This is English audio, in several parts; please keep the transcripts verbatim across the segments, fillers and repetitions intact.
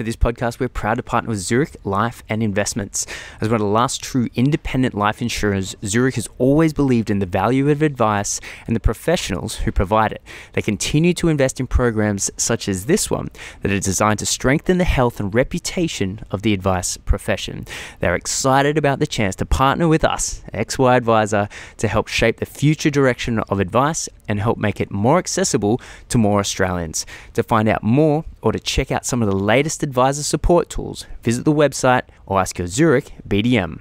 for this podcast, we're proud to partner with Zurich Life and Investments. As one of the last true independent life insurers, Zurich has always believed in the value of advice and the professionals who provide it. They continue to invest in programs such as this one that are designed to strengthen the health and reputation of the advice profession. They're excited about the chance to partner with us, X Y Advisor, to help shape the future direction of advice and help make it more accessible to more Australians. To find out more or to check out some of the latest advisor support tools, visit the website or ask your Zurich B D M.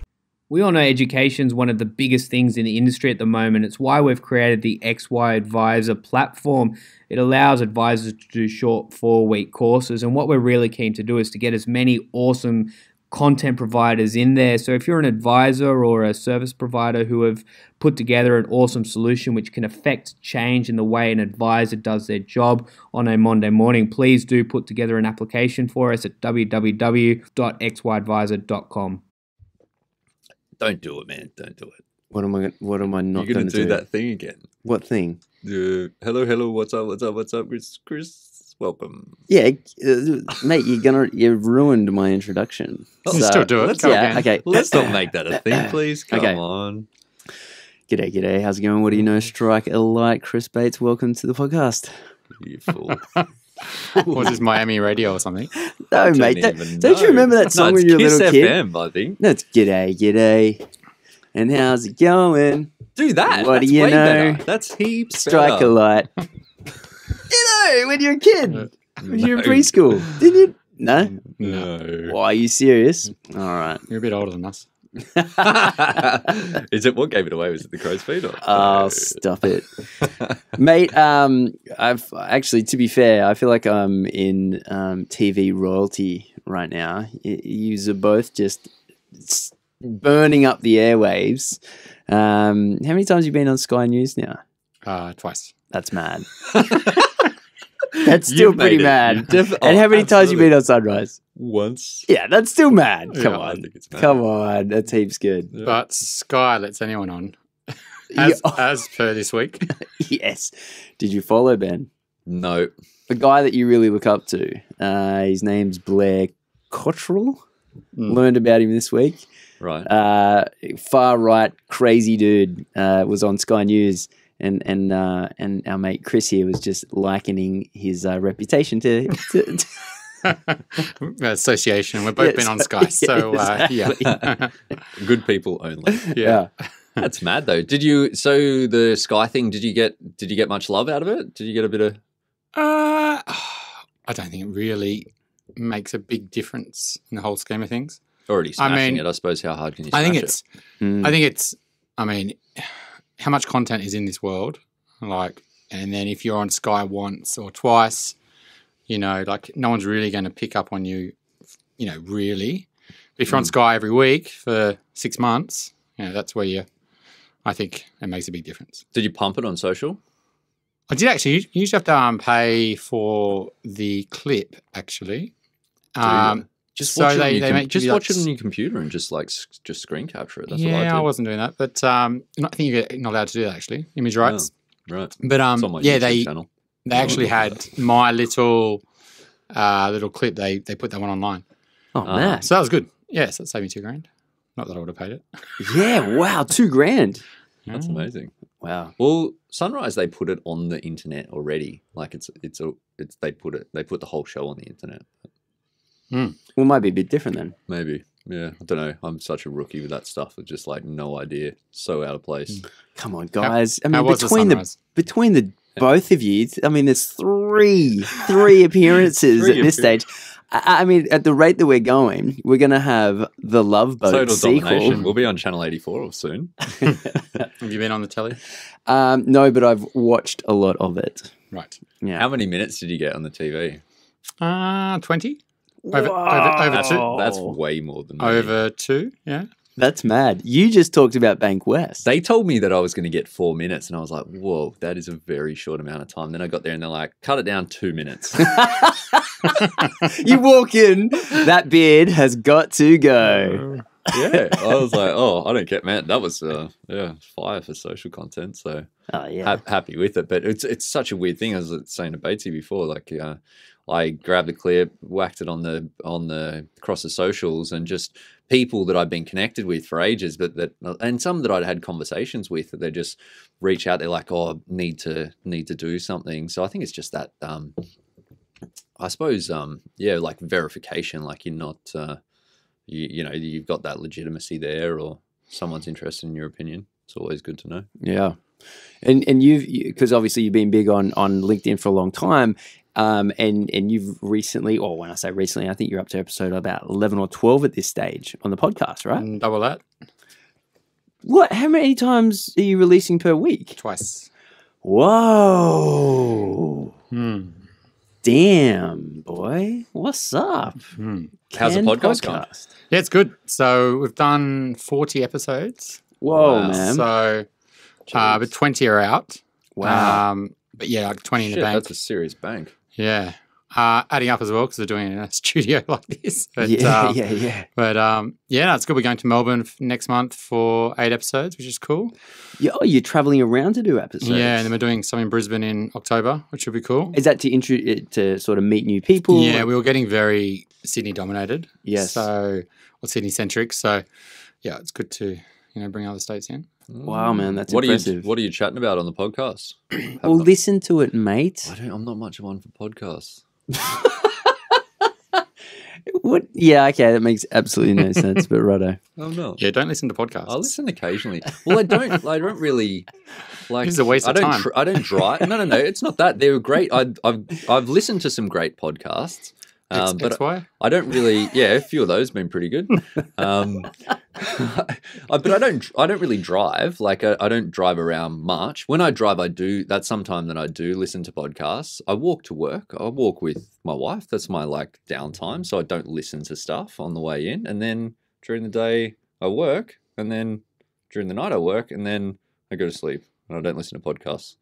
We all know education is one of the biggest things in the industry at the moment. It's why we've created the X Y Advisor platform. It allows advisors to do short four-week courses, and what we're really keen to do is to get as many awesome content providers in there. So if you're an advisor or a service provider who have put together an awesome solution which can affect change in the way an advisor does their job on a Monday morning, please do put together an application for us at w w w dot x y advisor dot com. Don't do it, man. Don't do it. What am I, what am I not going to do? You're going to do that thing again. What thing? Uh, hello, hello, what's up, what's up, what's up, Chris? Chris? Welcome. Yeah, uh, mate, you're gonna you ruined my introduction. Oh, so, still do it. Let's, yeah, okay. Let's not make that a thing, please. Come okay. on. G'day, g'day. How's it going? What do you know? Strike a light, Chris Bates. Welcome to the podcast. You fool. Was this Miami radio or something? No, mate. Don't, don't you remember that song no, when you were a little F M, kid? It's Kiss F M, I think. No, it's g'day, g'day. And how's it going? Do that. What That's do you way know? Better. That's heaps. Strike better. A light. You know, when you're a kid, no. when you're in preschool, did you? No, no. Why, are you serious? All right, you're a bit older than us. Is it what gave it away? Was it the crow's feet? Or? Oh, no. Stop it, mate. Um, I've actually, to be fair, I feel like I'm in um T V royalty right now. You are both just burning up the airwaves. Um, how many times have you been on Sky News now? Uh, twice. That's mad. That's still pretty it. mad. Def- and how many oh, times you been on Sunrise? Once. Yeah, that's still mad. Come yeah, on. I think it's mad. Come on. That heaps good. Yeah. But Sky lets anyone on, as, yeah. as per this week. Yes. Did you follow Ben? No. The guy that you really look up to, uh, his name's Blair Cottrell. Mm. Learned about him this week. Right. Uh, far right, crazy dude uh, was on Sky News. And and uh, and our mate Chris here was just likening his uh, reputation to, to, to association. We've both yeah, been so, on Sky, so uh, yeah, yeah. Good people only. Yeah. yeah, that's mad though. Did you? So the Sky thing. Did you get? Did you get much love out of it? Did you get a bit of? Uh, I don't think it really makes a big difference in the whole scheme of things. Already smashing I mean, it. I suppose. How hard can you? Smash I think it's. It? Mm. I think it's. I mean. How much content is in this world, like, and then if you're on Sky once or twice, you know, like no one's really going to pick up on you, you know, really. But if you're mm. on Sky every week for six months, you know, that's where you, I think it makes a big difference. Did you pump it on social? I did actually. You usually have to um, pay for the clip, actually. Um, just so watch they, it they com- make, just watch like, it on your computer and just like just screen capture it. That's yeah, what I, did. I wasn't doing that, but um, I think you're not allowed to do that actually. Image rights, no, right? But um, yeah, YouTube they channel. they no, actually had my little uh, little clip. They they put that one online. Oh uh, man, so that was good. Yeah, so that saved me two grand. Not that I would have paid it. Yeah, wow, two grand. That's amazing. Wow. Well, Sunrise, they put it on the internet already. Like it's it's a it's they put it they put the whole show on the internet. Mm. Well, it might be a bit different then. Maybe, yeah. I don't know. I'm such a rookie with that stuff. It's just like no idea. So out of place. Come on, guys. How, I mean, between the, the between the yeah. both of you, I mean, there's three three appearances three at this appearance. stage. I, I mean, at the rate that we're going, we're going to have the Love Boat Total sequel. Domination. We'll be on Channel eighty-four soon. Have you been on the telly? Um, no, but I've watched a lot of it. Right. Yeah. How many minutes did you get on the T V? Uh twenty. Over, over, over that's, two. That's way more than me. Over two, yeah. That's mad. You just talked about Bank West. They told me that I was going to get four minutes, and I was like, whoa, that is a very short amount of time. Then I got there, and they're like, cut it down two minutes. You walk in, that beard has got to go. Yeah. I was like, oh, I don't get mad. That was uh, yeah, fire for social content, so oh, yeah. ha- happy with it. But it's it's such a weird thing. I was saying to Batesy before, like, uh, I grabbed the clip, whacked it on the on the across the socials, and just people that I've been connected with for ages, but that and some that I'd had conversations with, that they just reach out. They're like, "Oh, I need to need to do something." So I think it's just that. Um, I suppose, um, yeah, like verification. Like you're not, uh, you you know, you've got that legitimacy there, or someone's interested in your opinion. It's always good to know. Yeah, and and you've because you, obviously you've been big on on LinkedIn for a long time. Um, and, and you've recently, or when I say recently, I think you're up to episode about eleven or twelve at this stage on the podcast, right? Double that. What? How many times are you releasing per week? Twice. Whoa. Hmm. Damn, boy. What's up? Hmm. How's the podcast, podcast gone? Yeah, it's good. So we've done forty episodes. Whoa, wow, man. So, uh, but twenty are out. Wow. Um, but yeah, like twenty Shit, in the bank. That's a serious bank. Yeah. Uh, adding up as well because they're doing it in a studio like this. But, yeah, um, yeah, yeah. But um, yeah, no, it's good. We're going to Melbourne next month for eight episodes, which is cool. Yeah, oh, you're travelling around to do episodes. Yeah, and then we're doing some in Brisbane in October, which will be cool. Is that to intro to sort of meet new people? Yeah, we were getting very Sydney dominated. Yes. So, or Sydney centric. So, yeah, it's good to you know bring other states in. Wow, man, that's what impressive. Are you, what are you chatting about on the podcast? Well, not, listen to it, mate. I don't, I'm not much of one for podcasts. What? Yeah, okay, that makes absolutely no sense, but righto. Oh, no. Yeah, don't listen to podcasts. I listen occasionally. Well, I don't I don't really like it's a waste I of don't time. I don't drive. No, no, no, it's not that. They're great. I I've I've listened to some great podcasts. Um, X, but X Y? I don't really, yeah, a few of those have been pretty good. Um, I, but I don't, I don't really drive. Like I, I don't drive around much. When I drive, I do, that's sometime that I do listen to podcasts. I walk to work. I walk with my wife. That's my like downtime. So I don't listen to stuff on the way in. And then during the day I work, and then during the night I work, and then I go to sleep and I don't listen to podcasts.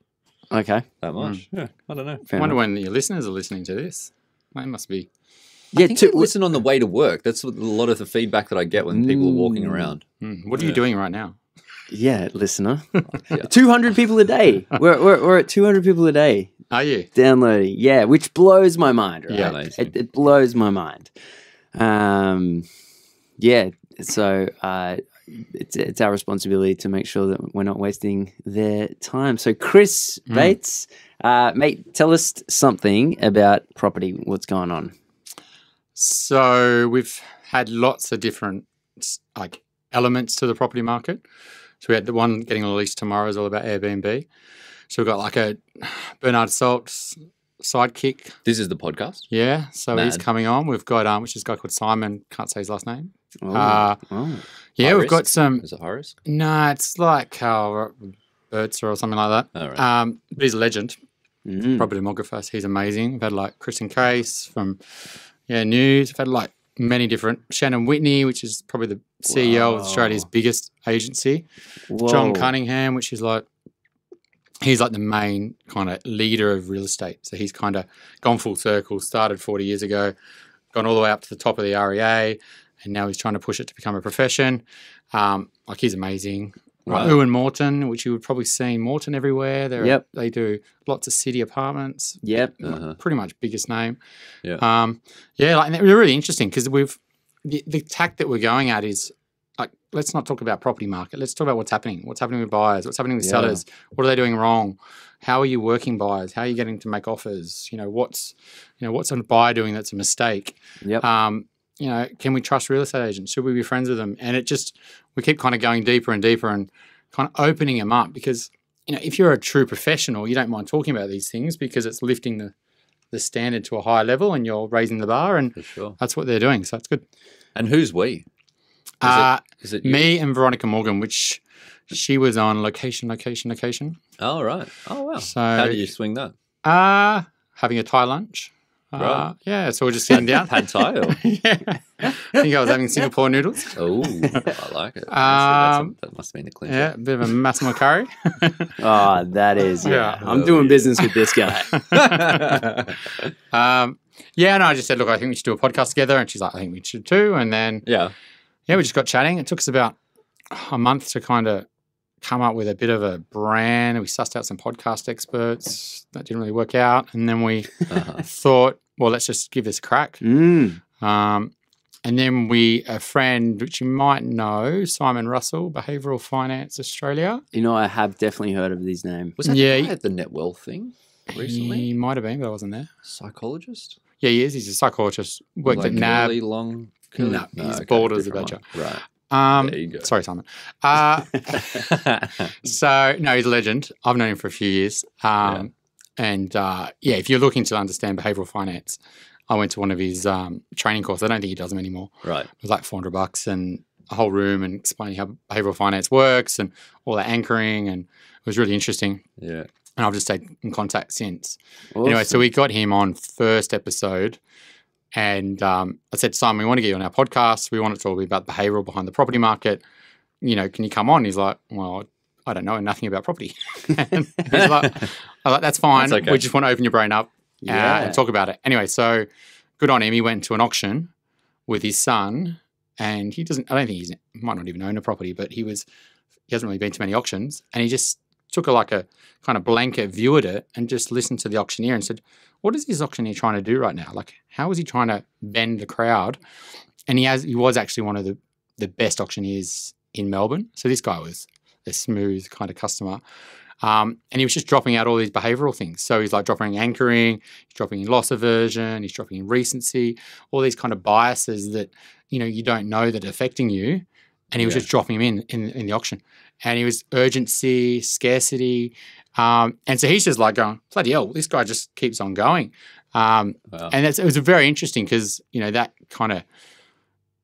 Okay. That much. Mm. Yeah. I don't know. I wonder when your listeners are listening to this. Mine must be. Yeah, I think to listen on the way to work. That's a lot of the feedback that I get when people are walking around. Mm. What are yeah. you doing right now? Yeah, listener. yeah. two hundred people a day. We're, we're, we're at two hundred people a day. Are you? Downloading. Yeah, which blows my mind, right? Yeah, it, it blows my mind. Um, yeah, so uh, it's, it's our responsibility to make sure that we're not wasting their time. So Chris mm. Bates, Uh, mate, tell us something about property. What's going on? So we've had lots of different like elements to the property market. So we had the one getting released tomorrow is all about Airbnb. So we've got like a Bernard Saltz sidekick. This is the podcast? Yeah. So Mad. He's coming on. We've got, um, which is a guy called Simon, can't say his last name. Oh, uh, oh. Yeah, high we've risk? Got some. Is it high risk? No, it's like uh, Bertzer or something like that. Oh, right. um, but he's a legend. Mm-hmm. Property demographers, he's amazing. We've had like Chris and Case from yeah News. We've had like many different Shannon Whitney, which is probably the C E O Whoa. Of Australia's biggest agency. Whoa. John Cunningham, which is like he's like the main kind of leader of real estate. So he's kind of gone full circle. Started forty years ago, gone all the way up to the top of the R E A, and now he's trying to push it to become a profession. Um, like he's amazing. Right. Ooh, and Morton, which you would probably see Morton everywhere. They're, yep. They do lots of city apartments. Yep. Uh-huh. Pretty much biggest name. Yeah. Um, yeah, like, and they're really interesting because we've the, the tack that we're going at is like, let's not talk about property market. Let's talk about what's happening. What's happening with buyers? What's happening with yeah. sellers? What are they doing wrong? How are you working buyers? How are you getting to make offers? You know, what's you know, what's a buyer doing that's a mistake? Yep. Um, you know, can we trust real estate agents? Should we be friends with them? And it just, we keep kind of going deeper and deeper and kind of opening them up because, you know, if you're a true professional, you don't mind talking about these things because it's lifting the, the standard to a higher level and you're raising the bar and sure. that's what they're doing. So that's good. And who's we? Is uh, it, is it me and Veronica Morgan, which she was on Location, Location, Location. Oh, right. Oh, wow. So, how do you swing that? Uh, having a Thai lunch. Right. Uh, yeah, so we're just sitting down. Pad Thai? Or? Yeah. I think I was having Singapore noodles. Oh, I like it. Um, that must have been the clincher. Yeah, a bit of a massimo curry. Oh, that is, yeah. yeah. I'm oh, doing yeah. business with this guy. um, yeah, and no, I just said, look, I think we should do a podcast together. And she's like, I think we should too. And then, yeah, yeah, we just got chatting. It took us about a month to kind of come up with a bit of a brand. We sussed out some podcast experts. That didn't really work out. And then we uh-huh. thought, well, let's just give this a crack. Mm. Um, and then we, a friend, which you might know, Simon Russell, Behavioural Finance Australia. You know, I have definitely heard of his name. Was that yeah, the, guy at the net wealth thing recently? He might have been, but I wasn't there. Psychologist? Yeah, he is. He's a psychologist. Worked like at N A B. Really long. Curly? No, no, he's okay, bald as a badger. Right. Um, there you go. Sorry, Simon. Uh, so, no, he's a legend. I've known him for a few years. Um, yeah. And, uh, yeah, if you're looking to understand behavioural finance, I went to one of his um, training courses. I don't think he does them anymore. Right. It was like four hundred bucks and a whole room and explaining how behavioural finance works and all that anchoring, and it was really interesting. Yeah. And I've just stayed in contact since. Awesome. Anyway, so we got him on first episode. And um, I said, Simon, we want to get you on our podcast. We want it to all be about behavioural behind the property market. You know, can you come on? He's like, well, I don't know nothing about property. And he's like, I like, that's fine. That's okay. We just want to open your brain up yeah. uh, and talk about it. Anyway, so good on him. He went to an auction with his son, and he doesn't, I don't think he's, he might not even own a property, but he was, he hasn't really been to many auctions, and he just took a, like a kind of blanket view at it and just listened to the auctioneer and said, what is this auctioneer trying to do right now? Like, how is he trying to bend the crowd? And he has he was actually one of the, the best auctioneers in Melbourne. So this guy was a smooth kind of customer. Um, and he was just dropping out all these behavioural things. So he's like dropping anchoring, he's dropping in loss aversion, he's dropping in recency, all these kind of biases that, you know, you don't know that are affecting you. And he was yeah. just dropping him in, in in the auction. And he was urgency, scarcity. Um, and so he's just like going, bloody hell, this guy just keeps on going. Um, wow. And that's, it was very interesting because, you know, that kind of,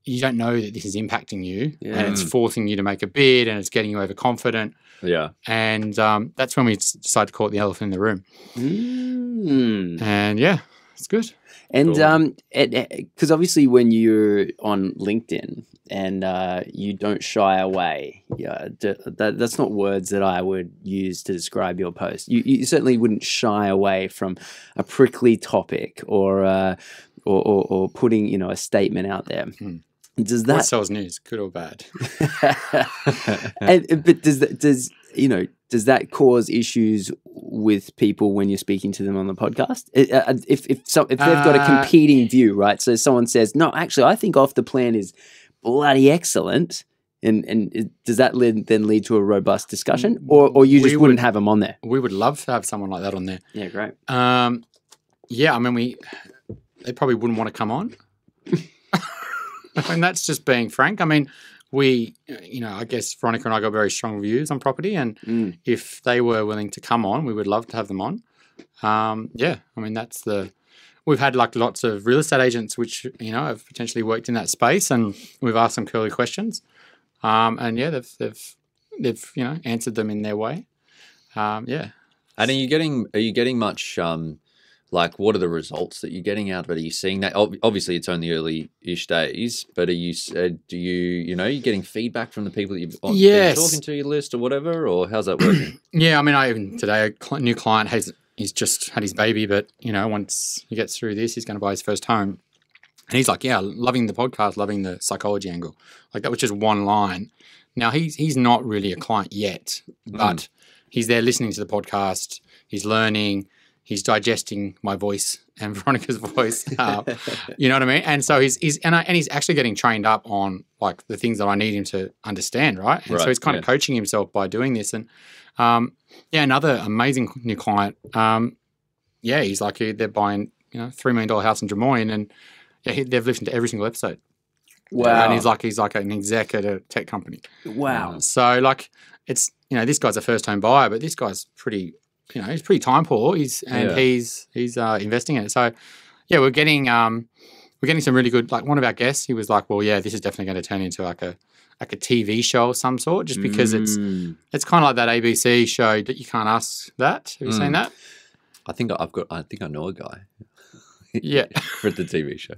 you don't know that this is impacting you yeah. and it's forcing you to make a bid and it's getting you overconfident. Yeah. And um, that's when we decided to call it The Elephant in the Room. Mm. And, yeah, it's good. And cool. um, because obviously when you're on LinkedIn and uh, you don't shy away, yeah, d that, that's not words that I would use to describe your post. You, you certainly wouldn't shy away from a prickly topic or uh, or, or, or putting, you know, a statement out there. Mm. Does that what sells news, good or bad? and, but does that does you know does that cause issues with people when you're speaking to them on the podcast? If if so, if they've got a competing uh, view, right? So someone says, "No, actually, I think off the plan is bloody excellent," and and it, does that lead, then lead to a robust discussion, or or you just we wouldn't would, have them on there? We would love to have someone like that on there. Yeah, great. Um, yeah, I mean, we they probably wouldn't want to come on. I mean, that's just being frank. I mean, we, you know, I guess Veronica and I got very strong views on property, and mm. if they were willing to come on, we would love to have them on. Um, yeah, I mean, that's the, we've had like lots of real estate agents which, you know, have potentially worked in that space, and we've asked them curly questions. Um, and yeah, they've, they've, they've, you know, answered them in their way. Um, yeah. And are you getting, are you getting much, um, like, what are the results that you're getting out of it? Are you seeing that? Obviously, it's only early-ish days, but are you, uh, do you, you know, you're getting feedback from the people that you've on, yes. been talking to your list or whatever, or how's that working? Yeah, I mean, I even today, a cl new client has, he's just had his baby, but, you know, once he gets through this, he's going to buy his first home. And he's like, yeah, loving the podcast, loving the psychology angle. Like, that was just one line. Now, he's, he's not really a client yet, but mm. he's there listening to the podcast, he's learning, he's digesting my voice and Veronica's voice, uh, you know what I mean? And so he's, he's and, I, and he's actually getting trained up on, like, the things that I need him to understand, right? And right, so he's kind yeah. of coaching himself by doing this. And, um, yeah, another amazing new client, um, yeah, he's like, they're buying, you know, three million dollar house in Des Moines, and yeah, he, they've listened to every single episode. Wow. And he's like, he's like an exec at a tech company. Wow. Uh, so, like, it's, you know, this guy's a first-home buyer, but this guy's pretty... you know, he's pretty time poor. He's and yeah. he's he's uh, investing in it. So, yeah, we're getting um, we're getting some really good. Like, one of our guests, he was like, "Well, yeah, this is definitely going to turn into like a like a T V show of some sort," just because mm. it's it's kind of like that A B C show that you can't ask that. Have you mm. seen that? I think I've got. I think I know a guy. Yeah, for the T V show.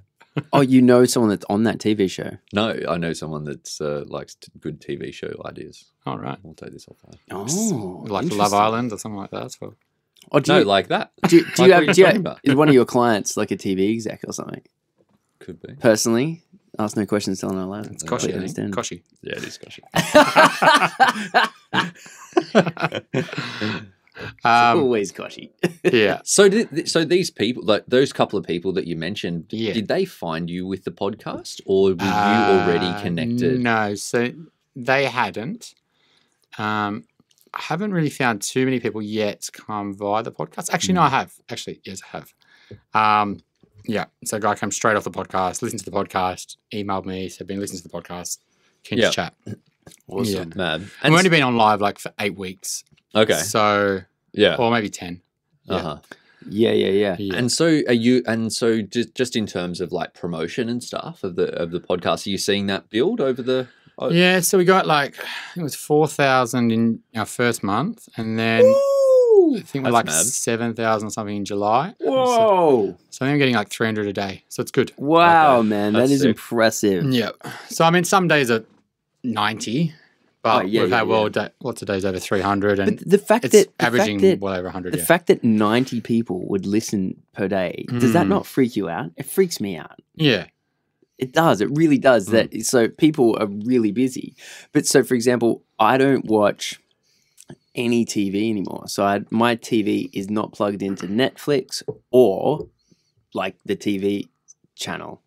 Oh, you know someone that's on that T V show? No, I know someone that's uh, likes t good T V show ideas. All right, we'll take this off. Oh, like Love Island or something like that. That's what... Or do no, you, like that. Do, do like you have? Do you have is one of your clients like a T V exec or something? Could be. Personally, ask no questions, tell no lies. It's Koshy, understand. Koshy. Yeah, it is Koshy. Um, always Cotty. Yeah. So did, so these people, like those couple of people that you mentioned, yeah. did they find you with the podcast, or were uh, you already connected? No, so they hadn't. Um, I haven't really found too many people yet come via the podcast. Actually, no, I have. Actually, yes, I have. Um, yeah, so a guy came straight off the podcast, listened to the podcast, emailed me, said, been listening to the podcast, can you yep. chat? Awesome. Yeah. Man. And we've only been on live like for eight weeks. Okay. So, yeah. Or maybe ten. Yeah. Uh-huh. Yeah, yeah, yeah, yeah. And so are you, and so just, just in terms of like promotion and stuff of the, of the podcast, are you seeing that build over the... Oh. Yeah, so we got like, it was four thousand in our first month, and then Ooh, I think we're like seven thousand or something in July. Whoa. So, so I think I'm getting like three hundred a day, so it's good. Wow, okay. man, that's that is sick. impressive. Yeah. So, I mean, some days are ninety, but oh, yeah, we've yeah, had yeah. well, da lots of days over three hundred, and but the fact it's that, the averaging fact that, well over one hundred. The yeah. fact that ninety people would listen per day, mm. does that not freak you out? It freaks me out. Yeah. It does. It really does. Mm. That so people are really busy. But so, for example, I don't watch any T V anymore. So I, my T V is not plugged into Netflix or like the T V channel.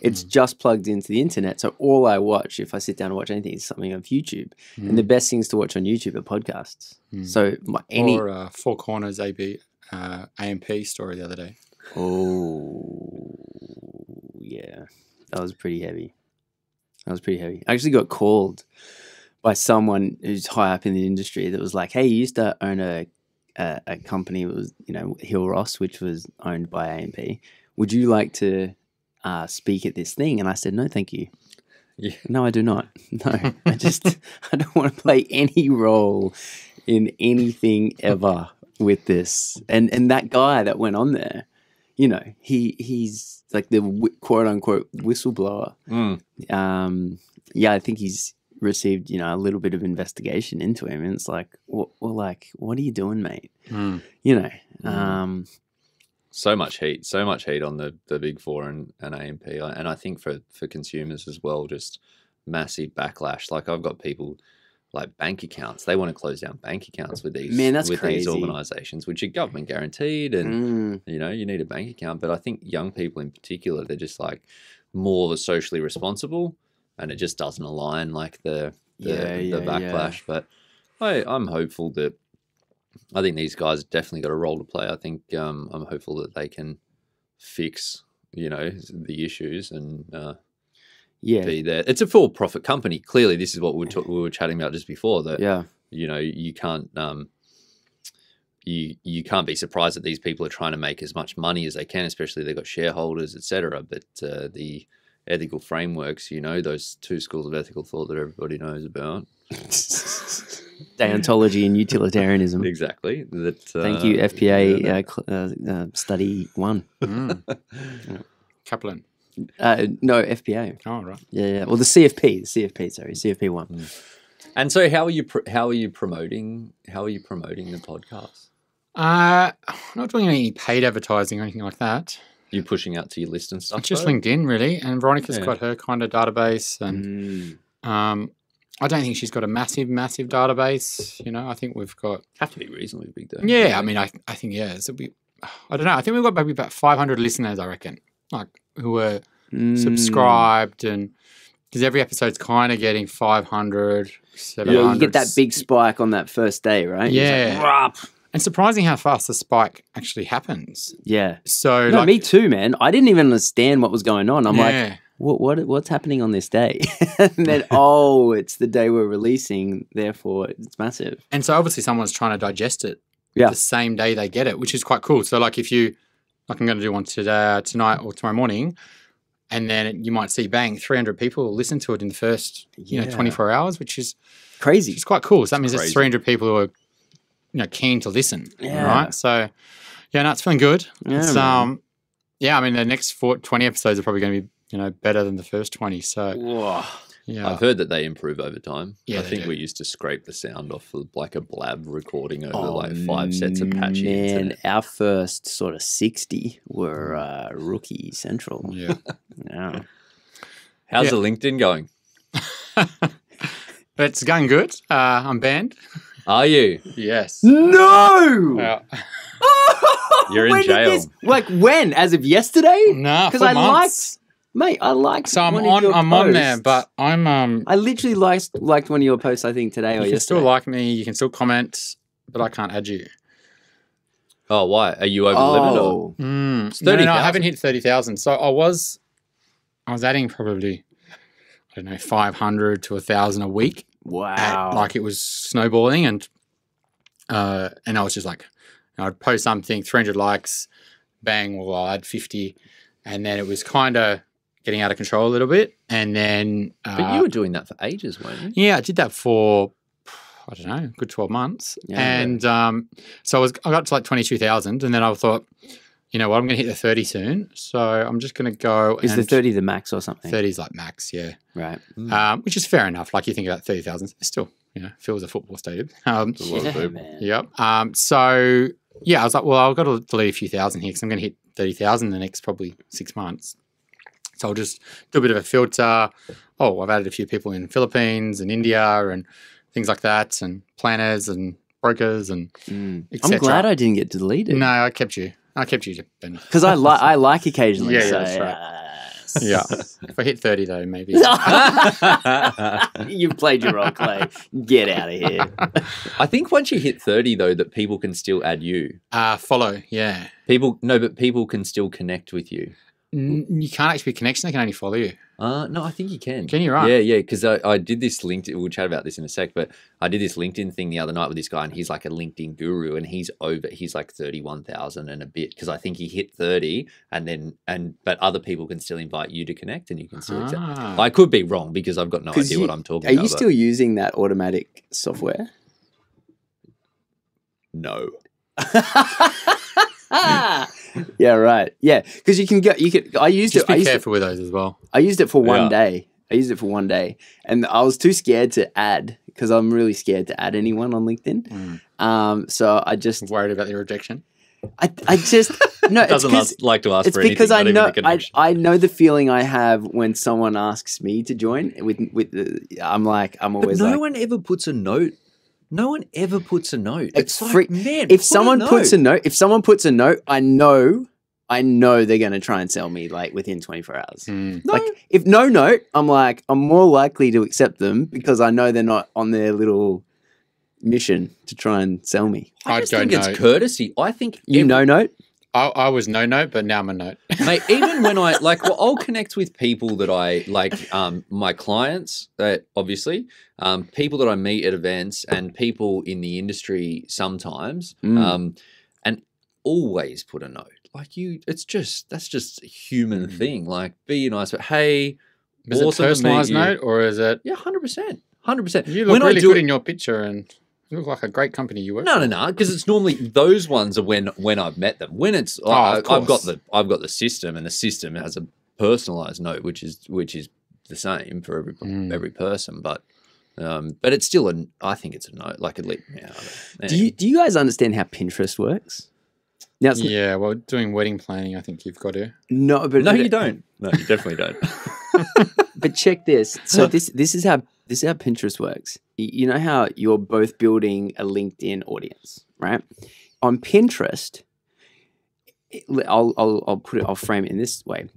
It's mm. just plugged into the internet. So all I watch, if I sit down and watch anything, is something on YouTube. Mm. And the best things to watch on YouTube are podcasts. Mm. So my, any or uh, Four Corners A B uh, A M P story the other day. Oh yeah. That was pretty heavy. That was pretty heavy. I actually got called by someone who's high up in the industry that was like, hey, you used to own a, a, a company that was, you know, Hill Ross, which was owned by A M P. Would you like to uh, speak at this thing? And I said, no, thank you. Yeah. No, I do not. No, I just, I don't want to play any role in anything ever with this. And, and that guy that went on there, you know, he he's like the quote unquote whistleblower. Mm. Um, yeah, I think he's received, you know, a little bit of investigation into him, and it's like, well, well like, what are you doing, mate? Mm. You know, mm. um, so much heat, so much heat on the the big four and, and A M P, and I think for for consumers as well, just massive backlash. Like I've got people. Like bank accounts, they want to close down bank accounts with these Man, that's with crazy. these organisations, which are government guaranteed, and mm. you know you need a bank account. But I think young people in particular, they're just like more socially responsible, and it just doesn't align like the the, yeah, yeah, the backlash. Yeah. But I, I'm hopeful that I think these guys definitely got a role to play. I think um, I'm hopeful that they can fix you know the issues and. Uh, Yeah, be there. It's a for-profit company. Clearly, this is what we were, we were chatting about just before. That yeah. you know you can't um, you you can't be surprised that these people are trying to make as much money as they can, especially they've got shareholders, et cetera. But uh, the ethical frameworks, you know, those two schools of ethical thought that everybody knows about: deontology and utilitarianism. Exactly. That. Uh, Thank you, F P A yeah, uh, uh, study one. Mm. yeah. Kaplan. Uh, no, F P A. Oh, right. Yeah, yeah. Well, the C F P, the C F P, sorry, C F P one. Mm. And so, how are you? Pr how are you promoting? How are you promoting the podcast? Uh, I'm not doing any paid advertising or anything like that. You're pushing out to your list and stuff. Just though? LinkedIn, really. And Veronica's yeah. got her kind of database, and mm. um, I don't think she's got a massive, massive database. You know, I think we've got have to be reasonably big though. Yeah, yeah. I mean, I, I think yeah. So we, I don't know. I think we've got maybe about five hundred listeners. I reckon. Like. Who are mm. subscribed, and because every episode's kind of getting five hundred, seven hundred. Yeah, you get that big spike on that first day, right? Yeah. Like, and surprising how fast the spike actually happens. Yeah. So, no, like, me too, man. I didn't even understand what was going on. I'm yeah. like, what, what, what's happening on this day? and then, oh, it's the day we're releasing, therefore it's massive. And so, obviously, someone's trying to digest it yeah. the same day they get it, which is quite cool. So, like, if you... Like I'm going to do one today, uh, tonight or tomorrow morning, and then you might see, bang, three hundred people listen to it in the first you yeah. know, twenty-four hours, which is crazy. It's quite cool. So that it's means crazy. It's three hundred people who are you know, keen to listen, yeah. right? So, yeah, no, it's feeling good. Yeah, it's, um, yeah I mean, the next four, twenty episodes are probably going to be you know better than the first twenty. So, Whoa. Yeah. I've heard that they improve over time. Yeah, I think do. we used to scrape the sound off of like a blab recording over oh, like five sets of patchy. And our first sort of sixty were uh, rookie central. Yeah. yeah. How's yeah. the LinkedIn going? It's going good. Uh, I'm banned. Are you? Yes. No! Uh, You're in when jail. This, like when? As of yesterday? Nah, because I months. liked, mate. I liked. So I'm one on. Of your I'm posts. on there, but I'm. Um, I literally liked liked one of your posts. I think today you or can yesterday. Still like me. You can still comment, but I can't add you. Oh, why? Are you over the limit? Or? Mm, it's thirty, no, no, no I haven't hit thirty thousand. So I was, I was adding probably, I don't know, five hundred to a thousand a week. Wow! At, like it was snowballing, and uh, and I was just like. I'd post something, three hundred likes, bang, well, I'll add fifty. And then it was kind of getting out of control a little bit. And then... Uh, but you were doing that for ages, weren't you? Yeah, I did that for, I don't know, a good twelve months. Yeah, and yeah. Um, so I, was, I got to like twenty-two thousand and then I thought, you know what, I'm going to hit the thirty soon. So I'm just going to go... Is and the thirty the max or something? thirty is like max, yeah. Right. Mm. Um, which is fair enough. Like you think about thirty thousand, still, you know, feels a football stadium. Um, a lot yeah, of man. Yep. Um, so... Yeah, I was like, well, I've got to delete a few thousand here because I'm going to hit thirty thousand in the next probably six months. So I'll just do a bit of a filter. Oh, I've added a few people in Philippines and India and things like that and planners and brokers and mm. et cetera. I'm glad I didn't get deleted. No, I kept you. I kept you, Ben. Because I, li I like occasionally. Yeah, so, yeah that's right. Yes. Yeah. If I hit thirty, though, maybe. You've played your role, Clay. Get out of here. I think once you hit thirty, though, that people can still add you. Uh, follow, yeah. People, no, but people can still connect with you. N you can't actually be connection. They can only follow you. Uh, no, I think you can. Can you, right? Yeah, yeah, because I, I did this LinkedIn, we'll chat about this in a sec, but I did this LinkedIn thing the other night with this guy and he's like a LinkedIn guru and he's over, he's like thirty-one thousand and a bit because I think he hit thirty and then, and but other people can still invite you to connect and you can still accept. Ah. I could be wrong because I've got no idea you, what I'm talking are about. Are you still using that automatic software? No. Ah. Yeah, right. Yeah, because you can get you could. I used Just it. Just be careful it, with those as well. I used it for one yeah. day. I used it for one day, and I was too scared to add because I'm really scared to add anyone on LinkedIn. Mm. Um, so I just I'm worried about the rejection. I I just no. It doesn't it's like to ask. It's for because anything, I know I, I know the feeling I have when someone asks me to join. With with the, I'm like I'm always. But no like, one ever puts a note. No one ever puts a note. It's, it's like, man, if someone a puts a note, if someone puts a note, I know, I know they're going to try and sell me like within twenty-four hours. Mm. No. Like if no note, I'm like, I'm more likely to accept them because I know they're not on their little mission to try and sell me. I, I just think note. It's courtesy. I think you every, no note. I, I was no note, but now I'm a note. Mate, even when I like, well, I'll connect with people that I like, um, my clients, uh, obviously, um, people that I meet at events and people in the industry sometimes, mm. um, and always put a note. Like you, it's just, that's just a human mm. thing. Like be nice, but hey, is awesome it personalized note or is it? Yeah, one hundred percent. one hundred percent. You look when really I do good it, in your picture and... You look like a great company you work No, for. no, no, because it's normally those ones are when when I've met them. When it's oh, I, I've got the I've got the system, and the system has a personalized note, which is which is the same for every mm. every person. But um, but it's still an I think it's a note, like at least. Yeah, yeah. Do you do you guys understand how Pinterest works? Now it's yeah, well, doing wedding planning, I think you've got to. No, but no, you don't. No, you definitely don't. But check this. So this this is how. This is how Pinterest works. You know how you're both building a LinkedIn audience, right? On Pinterest, I'll, I'll, I'll put it, I'll frame it in this way.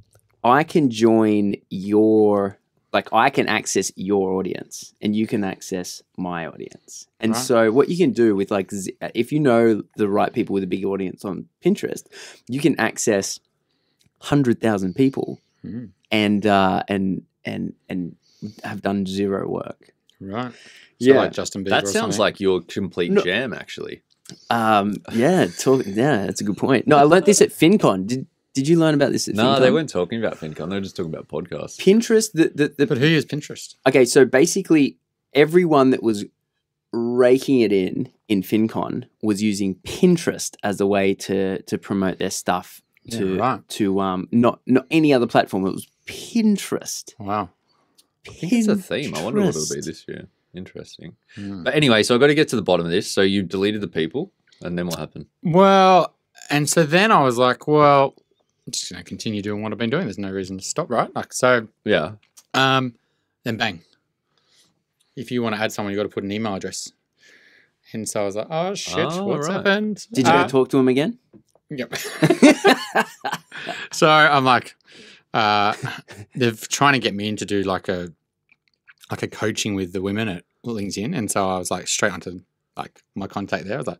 I can join your, like I can access your audience and you can access my audience. And right. so what you can do with like, if you know the right people with a big audience on Pinterest, you can access one hundred thousand people mm. and, uh, and, and, and, have done zero work. Right. So yeah. Like Justin Bieber. That sounds something. Like your complete no. jam, actually. Um, yeah. Talk, yeah. That's a good point. No, I learned this at FinCon. Did Did you learn about this at no, FinCon? No, they weren't talking about FinCon. They were just talking about podcasts. Pinterest. The, the, the, but who is Pinterest? Okay. So basically everyone that was raking it in in FinCon was using Pinterest as a way to, to promote their stuff to, yeah, right. to um, not, not any other platform. It was Pinterest. Wow. I think it's a theme. I wonder what it'll be this year. Interesting. Mm. But anyway, so I've got to get to the bottom of this. So you deleted the people, and then what happened? Well, and so then I was like, well, I'm just going to continue doing what I've been doing. There's no reason to stop, right? Like, so yeah. Um, then bang. If you want to add someone, you've got to put an email address. And so I was like, oh, shit, oh, what's right. happened? Did you uh, go talk to him again? Yep. So I'm like, uh, they're trying to get me in to do like a like a coaching with the women at LinkedIn. And so I was like straight onto like my contact there. I was like,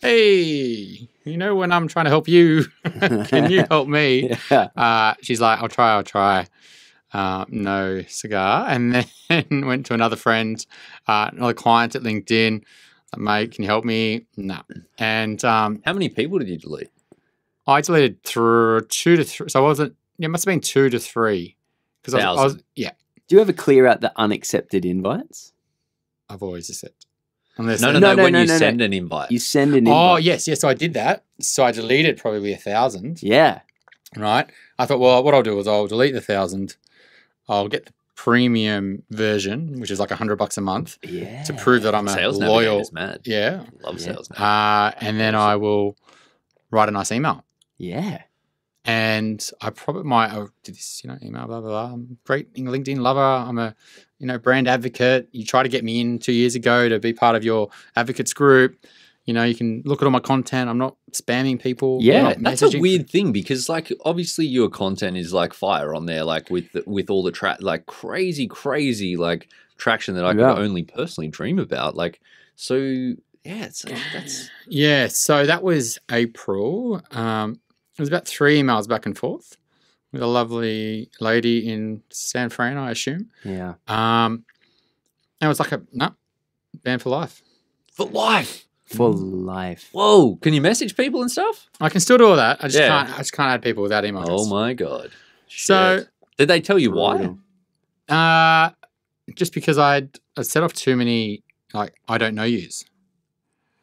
hey, you know, when I'm trying to help you, can you help me? Yeah. Uh, she's like, I'll try, I'll try. Uh, no cigar. And then went to another friend, uh, another client at LinkedIn. Mate, can you help me? No. And um, how many people did you delete? I deleted through two to three. So I wasn't. It must have been two to three. Because I, I was. Yeah. Do you ever clear out the unaccepted invites? I've always accepted. Unless no, no, no, no. When no, you no, send no. an invite, you send an. invite. Oh yes, yes. So I did that. So I deleted probably a thousand. Yeah. Right. I thought, well, what I'll do is I'll delete the thousand. I'll get the premium version, which is like a hundred bucks a month, yeah. to prove that I'm a sales loyal. Mad. Yeah, love yeah. sales. Uh, and then I will write a nice email. Yeah, and I probably might oh, do this. You know, email blah blah blah. I'm a great LinkedIn lover. I'm a you know brand advocate. You tried to get me in two years ago to be part of your advocates group. You know, you can look at all my content. I'm not spamming people. Yeah, that's a weird thing because, like, obviously your content is like fire on there, like with the, with all the tra like crazy, crazy like traction that I yeah. could only personally dream about. Like, so yeah, it's, that's yeah. So that was April. Um, it was about three emails back and forth with a lovely lady in San Fran, I assume. Yeah. Um, and it was like a no, nah, banned for life. For life. For life. Whoa! Can you message people and stuff? I can still do all that. I just yeah. can't. I just can't add people without email. Oh my god! Shit. So did they tell you why? Uh, just because I'd I set off too many like I don't know yous.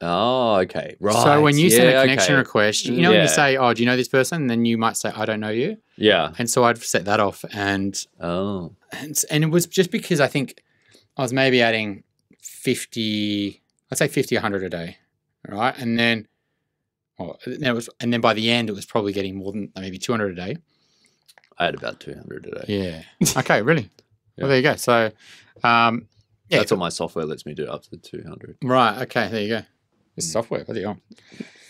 Oh, okay, right. So when you yeah, send a connection okay. request, you know yeah. when you say, "Oh, do you know this person?" And then you might say, "I don't know you." Yeah. And so I'd set that off, and oh, and and it was just because I think I was maybe adding fifty. I'd say fifty, a hundred a day, all right? And then, well, and then it was, and then by the end, it was probably getting more than maybe two hundred a day. I had about two hundred a day. Yeah. Okay. Really. Yeah. Well, there you go. So, um, yeah, that's what my software lets me do up to two hundred. Right. Okay. There you go. This mm. software. What are you on?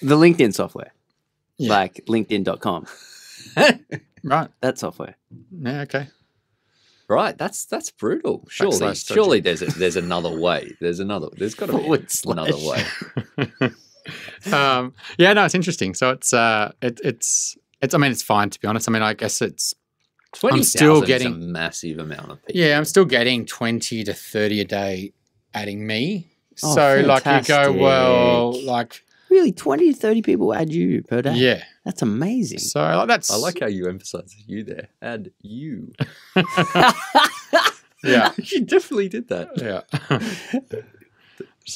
The LinkedIn software, yeah. like LinkedIn dot com. Right. That software. Yeah. Okay. Right, that's that's brutal. Surely, backslash surely there's a, there's another way. There's another. There's got to be another way. um, yeah, no, it's interesting. So it's uh, it, it's it's. I mean, it's fine to be honest. I mean, I guess it's. twenty, I'm still getting is a massive amount of people. Yeah, I'm still getting twenty to thirty a day, adding me. Oh, so fantastic. Like you go well, like really twenty to thirty people add you per day. Yeah. That's amazing. So like, that's. I like how you emphasize you there. Add you. Yeah, you definitely did that. Yeah.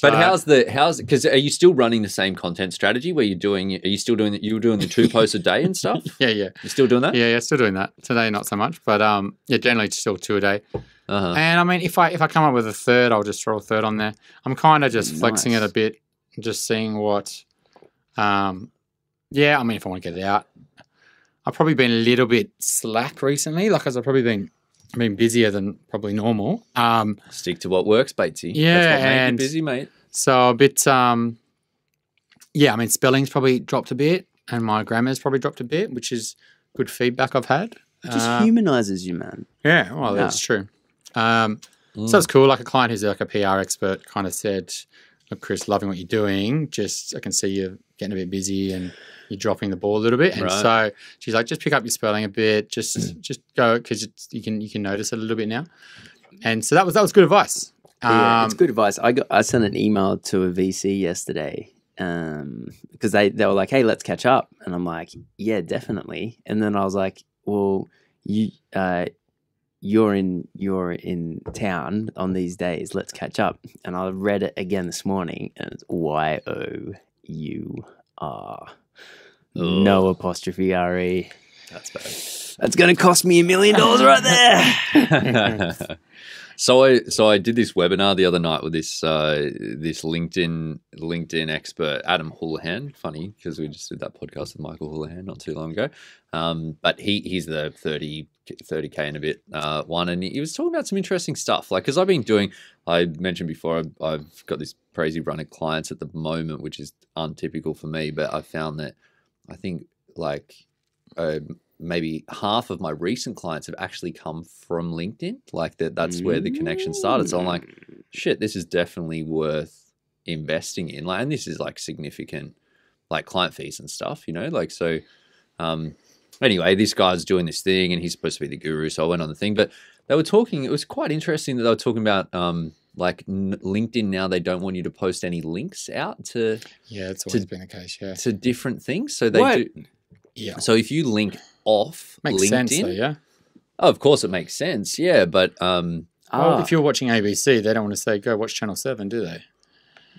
But how's the how's because are you still running the same content strategy where you're doing? Are you still doing that? You were doing the two posts a day and stuff. Yeah, yeah. You're still doing that? Yeah, yeah. Still doing that today, not so much, but um, yeah, generally still two a day. Uh-huh. And I mean, if I if I come up with a third, I'll just throw a third on there. I'm kind of just nice. flexing it a bit, just seeing what, um. Yeah, I mean, if I want to get it out, I've probably been a little bit slack recently. Like, as I've probably been, been busier than probably normal. Um, Stick to what works, Batesy. Yeah, that's what and made you busy, mate. So a bit, um, yeah. I mean, spelling's probably dropped a bit, and my grammar's probably dropped a bit, which is good feedback I've had. It just uh, humanises you, man. Yeah, well, yeah. that's true. Um, mm. So it's cool. Like a client who's like a P R expert kind of said, "Look, Chris, loving what you're doing. Just I can see you're getting a bit busy and." You're dropping the ball a little bit, and right. so she's like, "Just pick up your spelling a bit, just mm. just go because you can you can notice it a little bit now." And so that was that was good advice. Um, yeah, it's good advice. I got I sent an email to a V C yesterday because um, they they were like, "Hey, let's catch up," and I'm like, "Yeah, definitely." And then I was like, "Well, you uh, you're in you're in town on these days. Let's catch up." And I read it again this morning, and it's Y O U R. No apostrophe R E. That's bad. That's going to cost me a million dollars right there. So I so I did this webinar the other night with this uh, this LinkedIn LinkedIn expert Adam Houlihan. Funny because we just did that podcast with Michael Houlihan not too long ago. Um, but he he's the thirty K and a bit uh, one, and he was talking about some interesting stuff. Like because I've been doing, I mentioned before, I've, I've got this crazy run of clients at the moment, which is untypical for me. But I found that I think like. Uh, maybe half of my recent clients have actually come from LinkedIn. Like that, that's where the connection started. So I'm like, shit, this is definitely worth investing in. Like, and this is like significant, like client fees and stuff, you know, like, so, um, anyway, this guy's doing this thing and he's supposed to be the guru. So I went on the thing, but they were talking, it was quite interesting that they were talking about, um, like LinkedIn now, they don't want you to post any links out to, yeah, it's always to, been the case. Yeah. To different things. So they what? do. Yeah. So if you link off makes LinkedIn, sense though, yeah. Oh, of course it makes sense, yeah. But um, well, ah. if you're watching A B C, they don't want to say go watch Channel Seven, do they?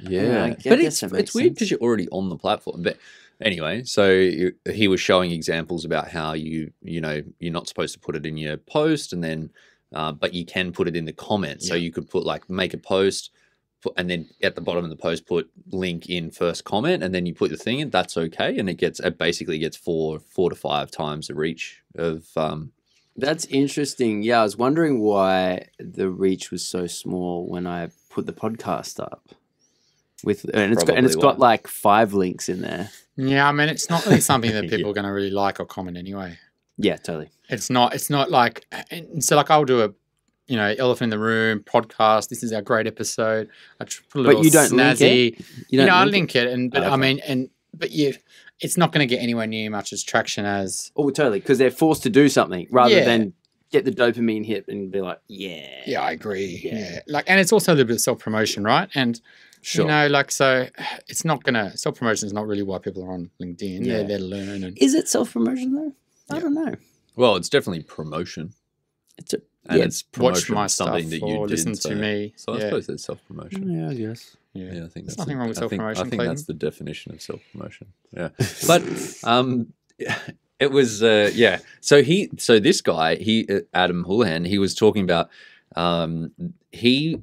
Yeah, yeah but it's it it's weird because you're already on the platform. But anyway, so you, he was showing examples about how you you know you're not supposed to put it in your post, and then uh, but you can put it in the comments. Yeah. So you could put like make a post. And then at the bottom of the post, put link in first comment, and then you put the thing in. That's okay, and it gets it basically gets four four to five times the reach of. Um, that's interesting. Yeah, I was wondering why the reach was so small when I put the podcast up. With and it's got, and it's why. got like five links in there. Yeah, I mean it's not really something that people yeah. are going to really like or comment anyway. Yeah, totally. It's not. It's not like so. Like I'll do a. You know, Elephant in the Room podcast. This is our great episode. I put a little but you don't snazzy. Link it. You, don't you know, I link it, it and but oh, okay. I mean, and but you, it's not going to get anywhere near much as traction as. Oh, totally, because they're forced to do something rather yeah. than get the dopamine hit and be like, yeah, yeah, I agree, yeah. yeah. Like, and it's also a little bit of self promotion, right? And sure. you know, like, so it's not gonna self promotion is not really why people are on LinkedIn. Yeah, they're there to learn. And, is it self promotion though? Yeah. I don't know. Well, it's definitely promotion. It's a And yeah, it's promotion watch my something stuff that you or did, listen so, to me. So I yeah. suppose it's self-promotion. Yeah, I guess. Yeah, yeah I think There's that's nothing the, wrong with self-promotion. I think, I think that's the definition of self-promotion. Yeah, but um, it was uh, yeah. So he, so this guy, he Adam Houlihan, he was talking about um, he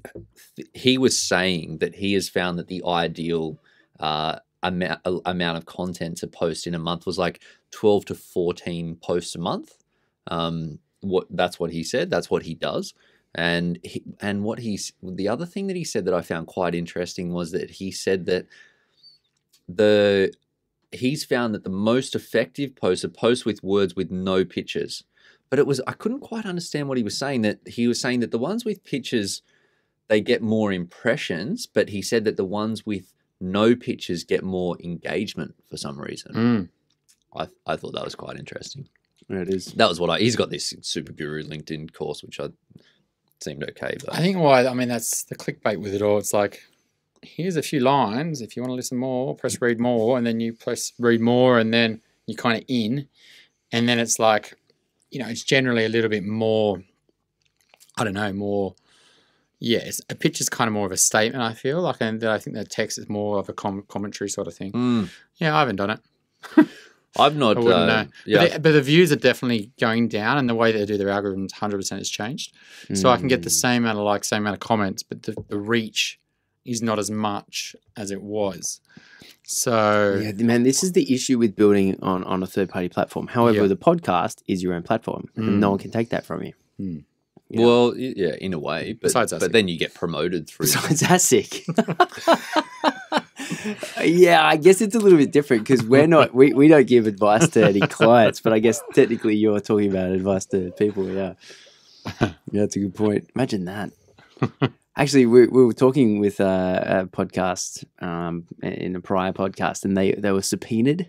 he was saying that he has found that the ideal uh, amount amount of content to post in a month was like twelve to fourteen posts a month. Um, What that's what he said. That's what he does, and he, and what he's the other thing that he said that I found quite interesting was that he said that the he's found that the most effective posts are posts with words with no pictures. But it was I couldn't quite understand what he was saying. That he was saying that the ones with pictures they get more impressions, but he said that the ones with no pictures get more engagement for some reason. Mm. I I thought that was quite interesting. It is. That was what I. He's got this super guru LinkedIn course, which I seemed okay. But I think why I mean that's the clickbait with it all. It's like here's a few lines. If you want to listen more, press read more, and then you press read more, and then you're kind of in. And then it's like, you know, it's generally a little bit more. I don't know more. Yeah, it's, a picture's kind of more of a statement. I feel like, and I think the text is more of a com commentary sort of thing. Mm. Yeah, I haven't done it. I've not. I wouldn't uh, know. But, yeah. the, but the views are definitely going down, and the way they do their algorithms, hundred percent has changed. Mm. So I can get the same amount of likes, same amount of comments, but the, the reach is not as much as it was. So, yeah, man, this is the issue with building on on a third party platform. However, yeah. the podcast is your own platform, mm. and no one can take that from you. Mm. You well, know? yeah, in a way, but Besides but then you get promoted through. Besides ASIC. Yeah, I guess it's a little bit different because we're not we, we don't give advice to any clients, but I guess technically you're talking about advice to people. Yeah, yeah, that's a good point. Imagine that. Actually, we we were talking with a, a podcast um, in a prior podcast, and they they were subpoenaed.